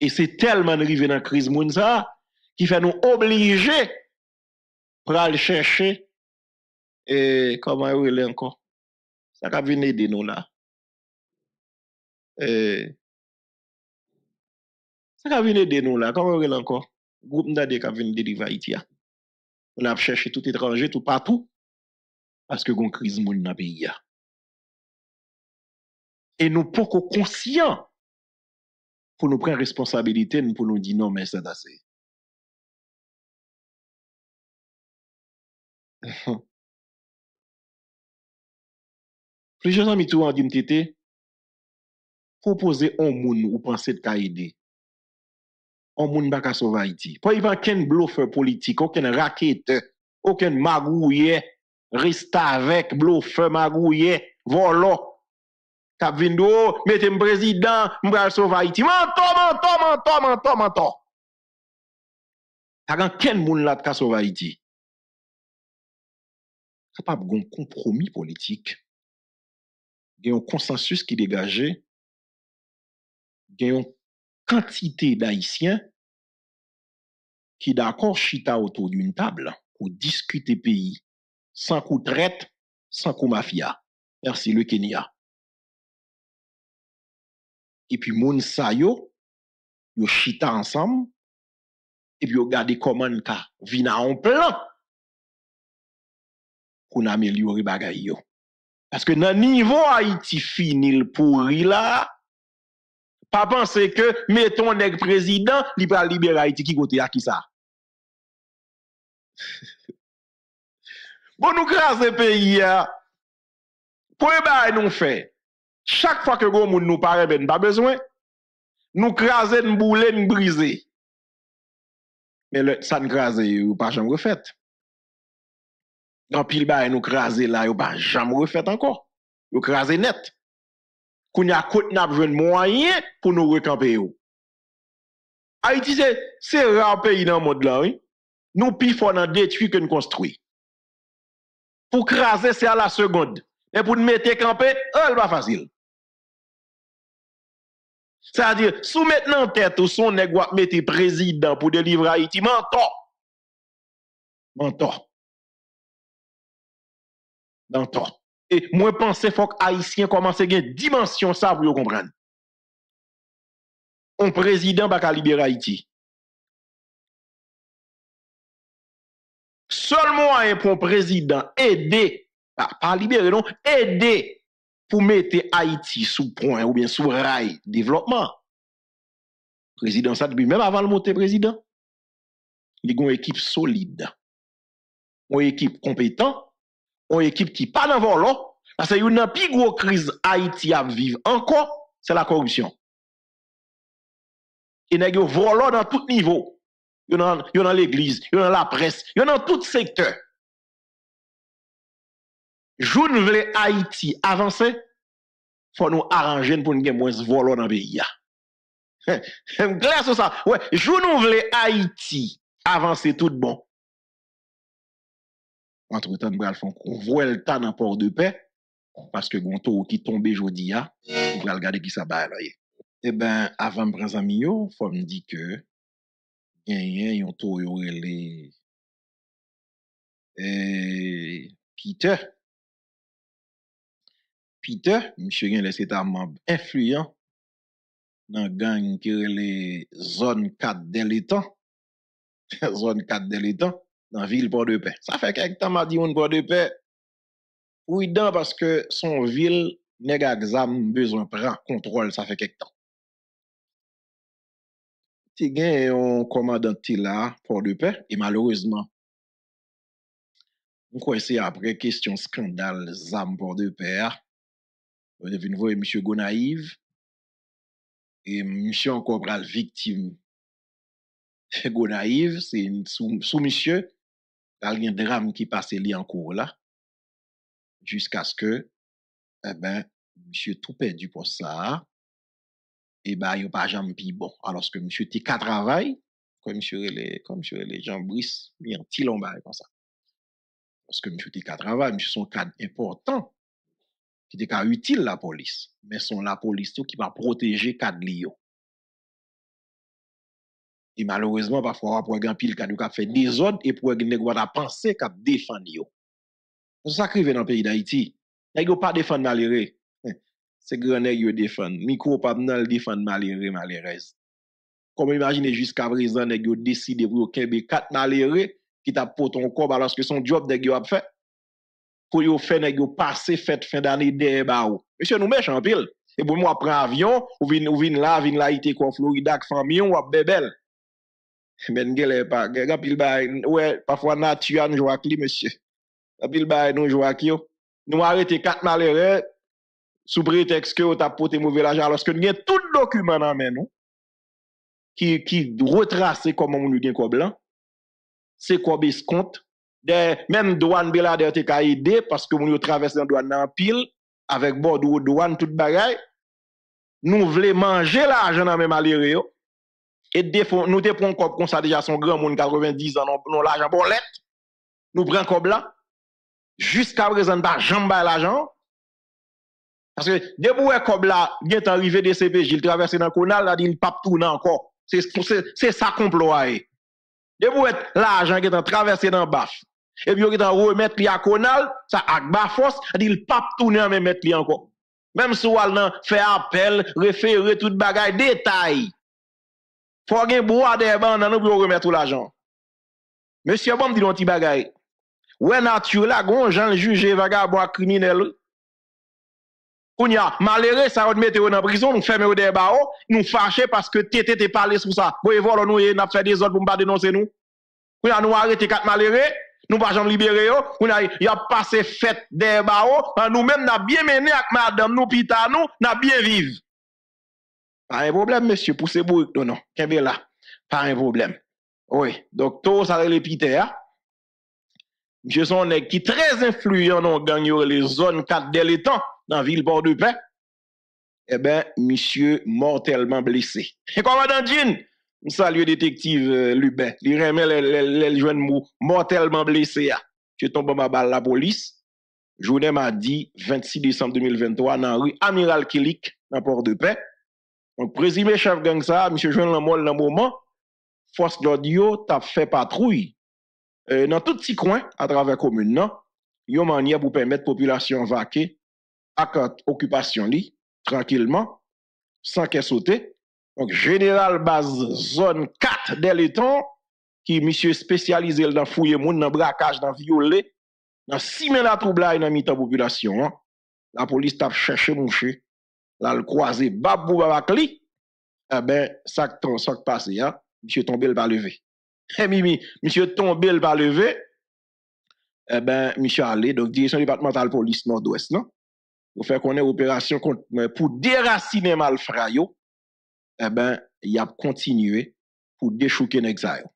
Et c'est tellement de river dans Chris Moon ça, qui fait nous obliger pour aller chercher, et comment il est encore? Ça va venir aider nous là. Ça va venir aider nous là, comment il est encore? Groupe d'adé qui vient délivrer Haïti. On a cherché tout étranger, tout partout, parce que gon crise moun dans pays. Et nous pouvons conscients pour nous prendre responsabilité, pour nous dire non, mais c'est assez. Plusieurs amis tout en dit proposer un moun ou penser de aider. On moun baka sauve Haïti. Pas y va ken bluffeur politique, aucun raquette, aucun magouille, reste avec bluffeur magouille, volo. Kap vindo, mettez un président, m'bral sauve Haïti. Menton. T'as ken moun la ka sauve Haïti. Capable gon compromis politique. Gen un consensus qui dégagé. Gen un quantité d'Haïtiens qui d'accord chita autour d'une table pour discuter pays sans coup traite, sans coup mafia. Merci le Kenya. Et puis moun sa yo, yo chita ensemble et puis yo gade comment ka vina en plan pour améliorer bagay yo. Parce que nan niveau Haïti finil pourri là. Pas penser que mettons nèg président li pa libérer Haïti qui côté à qui ça. Bon nous craser pays là. Pour ba nous fait. Chaque fois que gros moun nous paraît ben pas besoin, nous craser, nous bouler, nous briser. Mais ça ne craser ou pas jamais refait. Dans pile ba nous craser là ou pas jamais refait encore. Nous craser net. Qu'on a côté n'a besoin de moyens pour nous recamper. Haïti c'est rare pays dans le monde là, oui. Nous pifons dans détruit que nous construisons. Pour craser c'est à la seconde, mais pour nous mettre camper, elle va facile. Ça veut dire sous maintenant tête ou son nèg va mettre président pour délivrer Haïti, menton. Et moi pense faut que haïtien commence à gagner dimension ça pour comprendre. Un président va libérer Haïti. Seulement pour un président aider, pas libérer non, aider pour mettre Haïti sous point ou bien sous rail développement. Président ça depuis même avant le monter président. Il y a une équipe solide. Une équipe compétente. Une équipe qui pas dans volant parce qu'il y a une plus grosse crise Haïti à vivre encore, c'est la corruption. Il y a volant dans tout niveau. Il y a dans l'église, il y a dans la presse, il y a dans tout secteur. Joun vle Haïti avancer, faut nous arranger pour nous gagner moins volant dans le pays. C'est clair sur ça. Ouais, joun vle Haïti avancer tout bon. Entre-temps, nous allons convoyer le temps dans le port de paix, parce que Gonto qui tombe aujourd'hui, nous allons regarder qui ça va. Eh bien, avant de prendre un il faut me dire que il y a un taux qui est Peter, monsieur Gonto, c'est un membre influent dans la gang qui est les zones 4 de l'étang. Zone 4 de l'étang. Dans la ville Port de Paix. Ça fait quelque temps m'a dit on Port de Paix. Oui, dans parce que son ville nèg exam besoin prend contrôle, ça fait quelque temps. Ti gen un commandant ti là Port de Paix et malheureusement on croit c'est après question scandale zam Port de Paix. On est venu voir monsieur Gonaïve et monsieur encore pral victime. Gonaïve c'est une sous monsieur il y a un drame qui passe li en cours là jusqu'à ce que monsieur tout perdu pour ça et bah il pas jamais pi bon alors que monsieur t'es qu'à travail comme monsieur les Jean Brice mis en petit lombard comme ça parce que monsieur t'es qu'à travail monsieur son cadre important qui était utile la police, mais sont la police qui va protéger Kadlio. Et malheureusement, parfois, on a un pile qui a fait des ordres et pour a pensé qu'il a défendu. C'est ça qui arrive dans le pays d'Haïti. Il n'a pas défendu malheureux. C'est grand nègre qui défend. Micro pas défendre malheureux, malheureuse. Comme imaginez jusqu'à présent, nègre décide pour qu'il 4 malheureux qui t'a porté ton corps alors que son job nègre a fait. Pour yo faire nègre passer fête fin d'année derrière ou. Monsieur nous méchant pile. Et pour moi prend avion ou vinn là Haïti en Floride avec famille ou à bébel. Mais n'gèle pas pile bay ouais parfois nature nous joue cli monsieur. Pile bay nous joue qui yo. Nous arrêter 4 malheureux sous prétexte que vous avez porté mauvais l'argent, alors que vous avez tout document en main, qui retrace comment vous avez quoi blanc, c'est quoi escompte, même douane Belader te ka aidé parce que vous avez traversé la douane en pile, avec Bordeaux, douane, tout bagay, nous voulons manger l'argent dans même malheureux, et nous te prenons comme ça déjà son grand monde 90 ans, non l'argent pour l'être, nous prenons comme là, jusqu'à présent, pas jamais l'argent. Parce que, debout, comme là, il est arrivé de CPJ, il traverse dans le canal, il ne pas tourner encore. C'est ça complot. Debout, l'argent qui est traversé dans le baf. Et puis, il est remettre le canal, ça a bas force, il ne pas tourner, mais mettre encore. Même si on fait appel, référé, tout bagay, détail. Faut qu'il y ait bois des bandes, on remettre l'argent. Monsieur, bon, dit un petit bagay. Ouais, nature, là, gonjan, le juge, vagabond, criminel. Kounya, malheureux, ça va mettre en prison, nous fermer des barreaux, nous fâcher parce que tété te parlé sur ça. Vous voir, nous avons fait des autres pour nous dénoncer nous. Kounya, nous arrêter quatre malheureux, nous pas jamais libérer. Kounya, y a passé fête des barreaux, nous-mêmes, nous avons bien mené avec madame, nous pita nous, nous avons bien vivre. Pas un problème, monsieur, pour ces bourgs, non, non, qu'est-ce que là? Pas un problème. Oui, donc, tout ça, c'est les pita. Monsieur son nèg qui très influent dans les zones 4 de l'étang dans ville Port-de-Paix. Eh ben monsieur mortellement blessé. Et commandant Jean, nous saluons détective Lubin, il remet les jeunes mots mortellement blessé. Je tombe ma balle la police. Journée mardi 26 décembre 2023 dans rue Amiral Kilik dans Port-de-Paix. Donc présumé chef gang ça, monsieur Jean Lamol dans moment force l'audio t'a fait patrouille. Dans tout petit coin, à travers commune, non, yon manière pour permettre population vaquer, à occupation li, tranquillement, sans qu'elle saute. Donc, général base zone 4 de l'étang, qui monsieur spécialisé dans fouiller moun, dans braquage, dans violer, dans simen la troublaille dans mitan population, hein? La police tape cherche mouché, là le croisé, babou babakli, eh ben, ça qui passe, hein? Monsieur tombé le pas levé. Eh Mimi, monsieur tombé, il va lever. Eh ben, monsieur allé, donc direction départementale police nord-ouest, non? Pour faire qu'on ait opération contre, pour déraciner malfra yo. Eh ben, il a continué pour déchouquer Nexayo.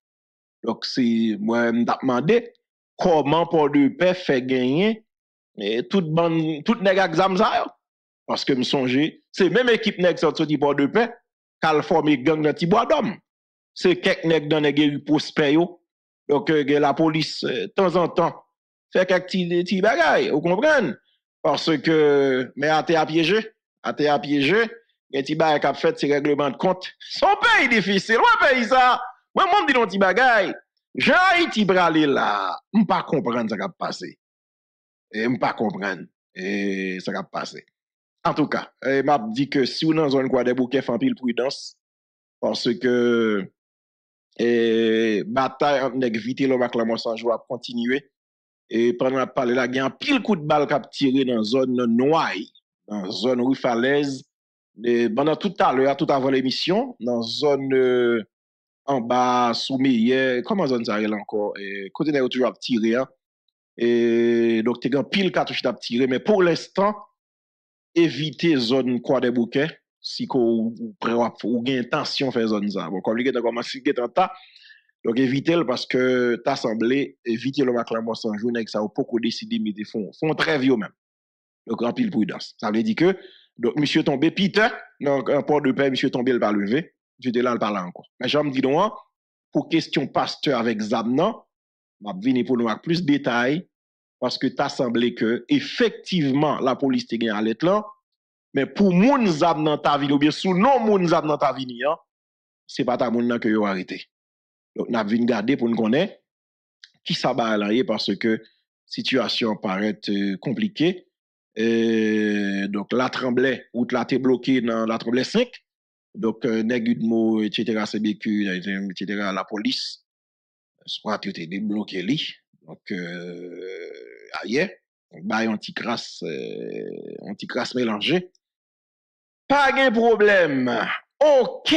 Donc, c'est, moi, m'a demandé, comment Port-de-Paix fait gagner, toute bande, toute nèg exam ça yo? Parce que me songe, c'est même équipe nèg sorti Port-de-Paix, qu'elle forme gang dans Tibois d'homme. C'est quelques nèg dans les guerres prospères. Donc, la police, de temps en temps, fait quelques petits bagailles, vous comprenez? Parce que, mais à te piéger, les petits bagailles qu'a fait ces règlements de compte. Son pays difficile, ouais, pays ça. Moi, moi, me dis non, petits bagailles. J'ai Haïti bralé là. M'pas comprendre ça qu'a passé. Et m'pas comprendre. Et ça qu'a passé. En tout cas, m'a dit que si on est dans une quoi des bouquets, en pile prudence. Parce que, bataille en vite l'homme avec la mort sans joie continuer et pendant la parler là il y a un pile coup de balle qui a tiré dans zone noire dans zone rue Falaise pendant tout à l'heure tout avant l'émission dans zone en bas Soumeyer comment zone ça là encore et côté là toujours tiré hein? Et donc il y a un pile cartouche t'a tiré mais pour l'instant éviter zone Croix des Bouquets si qu'on ou gain intention faire zone ça bon comme il est commencé il est en tas donc évitez-le parce que t'as semblé éviter le maclan moi sans journée que ça au beaucoup décider mais des font très vieux même donc en pile prudence ça veut dire que donc monsieur tombé Peter donc un port de paix monsieur tombé le pas levé j'étais là le parler encore mais j'en me dis donc pour question pasteur avec Zamnan m'a venir pour nous avec plus de détails parce que t'as semblé que effectivement la police te gagne à l'être là, mais pour moun zab dans ta ville ou bien sous non moun zab dans ta ville, c'est pas ta moun nan que yo arrêté. Donc n'a vinn garder pour nous connaître qui ça ba là parce que situation paraît compliquée. Donc la tremblait ou la t'es bloqué dans la tremblait 5. Donc nègudmo etc. CBQ etc. la police soit tu t'es débloqué li. Donc ailleurs bah anti-crasse mélangé. Pas de problème. OK.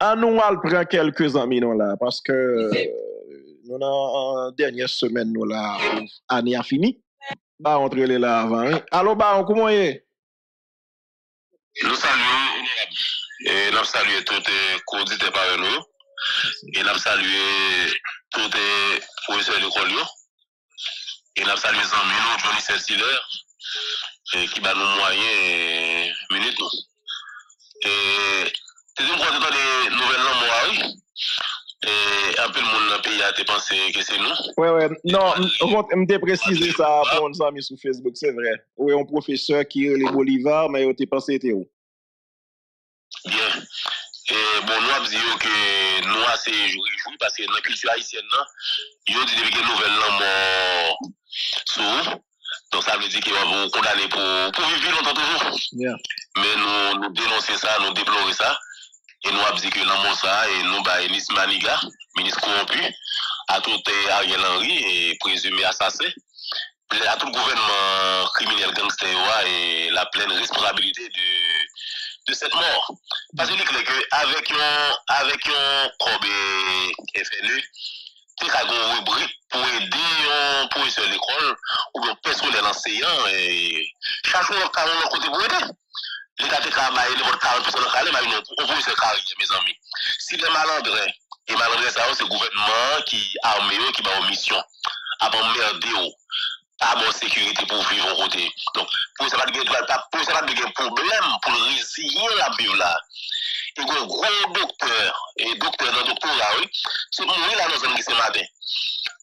On nous prend quelques amis non là parce que nous en dernière semaine nous là année a fini. Bah entre les là avant. Allô bah comment est? Nous saluons et nous saluons toutes les caudités par nous. Et nous saluons tous les professeurs de l'école. Et nous saluons Zamino, Johnny Saint-Hilaire, qui va nous moyen minutes. Et c'est une fois des nouvelles langues. Et un peu le monde dans le pays a dépensé que c'est nous. Oui, oui. Non, on te précisé ça pour nos amis sur Facebook, c'est vrai. Oui, un professeur qui est les Bolivars, mais on te pensé était où? Bien. Et bon, nous avons dit que nous avons assez réjoui parce que dans la culture haïtienne, nous avons dit que nous avons sur. Donc ça veut dire qu'ils vont condamner pour vivre longtemps toujours. Yeah. Mais nous dénonçons ça, nous déplorons ça. Et nous avons dit que nous avons ça, et nous avons Nis Maniga, ministre corrompu, à tout Ariel Henry, et présumé assassin. À tout gouvernement criminel gangster, et la pleine responsabilité de cette mort. Parce que avec un corps FNU, il y a une rubrique pour aider un professeur de l'école ou un personnel enseignant et chaque jour, on a un côté pour aider. L'État de travail, le professeur de carrière, on peut se carrière, mes amis. Si les malandrins, et malandrins, c'est le gouvernement qui a armé, qui va en mission, à m'emmerder, à mon sécurité pour vivre au côté. Donc, pour ça, il n'y a pas de problème pour résilier la vie là. Il y a un gros docteur, et docteur dans le doctorat, oui, c'est moi là, nous sommes ce matin.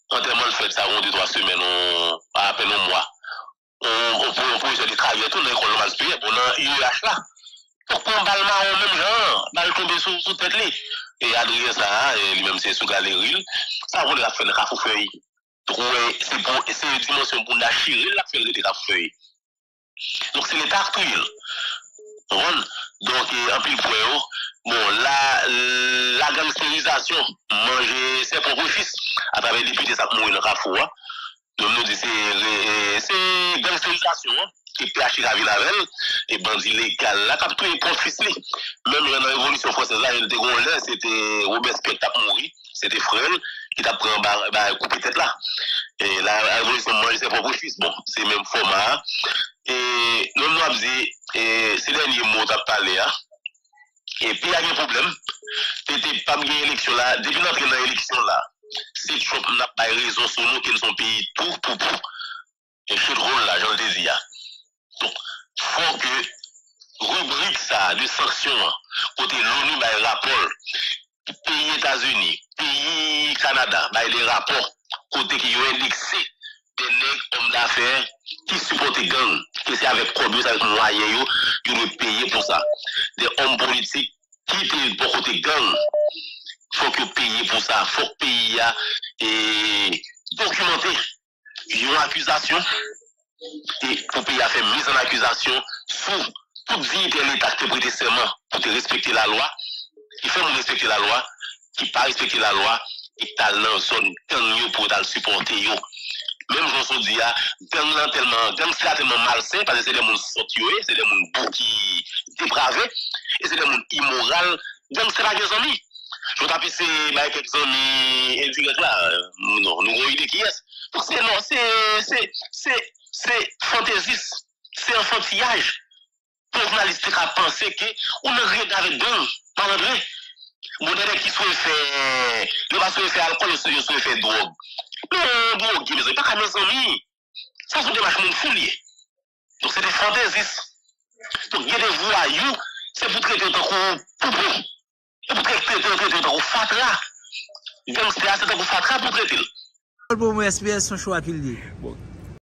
En termes de fait, ça, on dit 3 semaines, à peine un mois. On peut se déclarer tout, on va se payer pour l'IEH là. Pourquoi on va le marron même genre, on va le tomber sous tête là. Et Adrien, ça, lui-même, c'est sous galerie, ça, on va faire un cafouille. C'est une dimension pour la chirer, la faire des cafouilles. Donc, c'est l'État actuel. Donc, en plus, bon, la gangsterisation, manger ses propres fils à travers les députés, ça mourir le rafou. Donc, nous disons, c'est gangsterisation qui pêche la ville avec elle, et bandit légal, la capture est profilée. Même dans la Révolution française, c'était Robespierre qui a mouru, c'était Frel qui t'a pris un coup de tête là. Et la Révolution mange ses propres fils, bon, c'est le même format. Et nous avons dit, ces derniers mots à parler, et puis il y a un problème, c'était pas une élection là, depuis notre élection là, c'est Trump n'a pas raison sur nous, qu'ils sont pays tout, et ce drôle là, je le dis. Donc, il faut que rubrique ça, de sanctions, côté l'ONU, bah, rapport, pays États-Unis, pays Canada, bah, les rapports, côté qui ont indexé des nègres hommes d'affaires, qui supportent les gangs, qui c'est avec produits, avec moyens, ils doivent payer pour ça. Des hommes politiques qui payent pour côté gangs, il faut que payer pour ça, il faut que payer et documenter. Ils ont accusation et pour payer à faire mise en accusation sous toute vie de l'État qui prête serment pour te respecter la loi, qui fait respecter la loi, qui pas respecter la loi, et t'as l'ensemble pour t'as le supporter. Même j'en suis dit, c'est tellement malsain, parce que c'est des gens sortis, c'est des gens qui dépravés, et c'est des gens immoraux, donc c'est pas des amis. Je t'appelle quelques amis indirects là, nous avons idée qui est. Donc c'est non, c'est fantaisiste, c'est enfantillage. Pour journaliste qui a pensé qu'on ne regarde avec deux, malandré. Vous n'avez qui souhaite faire, ne va souhaiter faire alcool, ne souhaite faire drogue. Non, drogue, mais c'est pas qu'à mes amis. Ça, c'est des machines fouillées. Donc, c'est des fantaisistes. Donc, il y a des voyous, c'est pour traiter tant qu'on poupou. C'est pour traiter tant qu'on fatra. Gangster, c'est tant qu'on fatra pour traiter. Pour moi, SPS, son choix qu'il dit. Bon,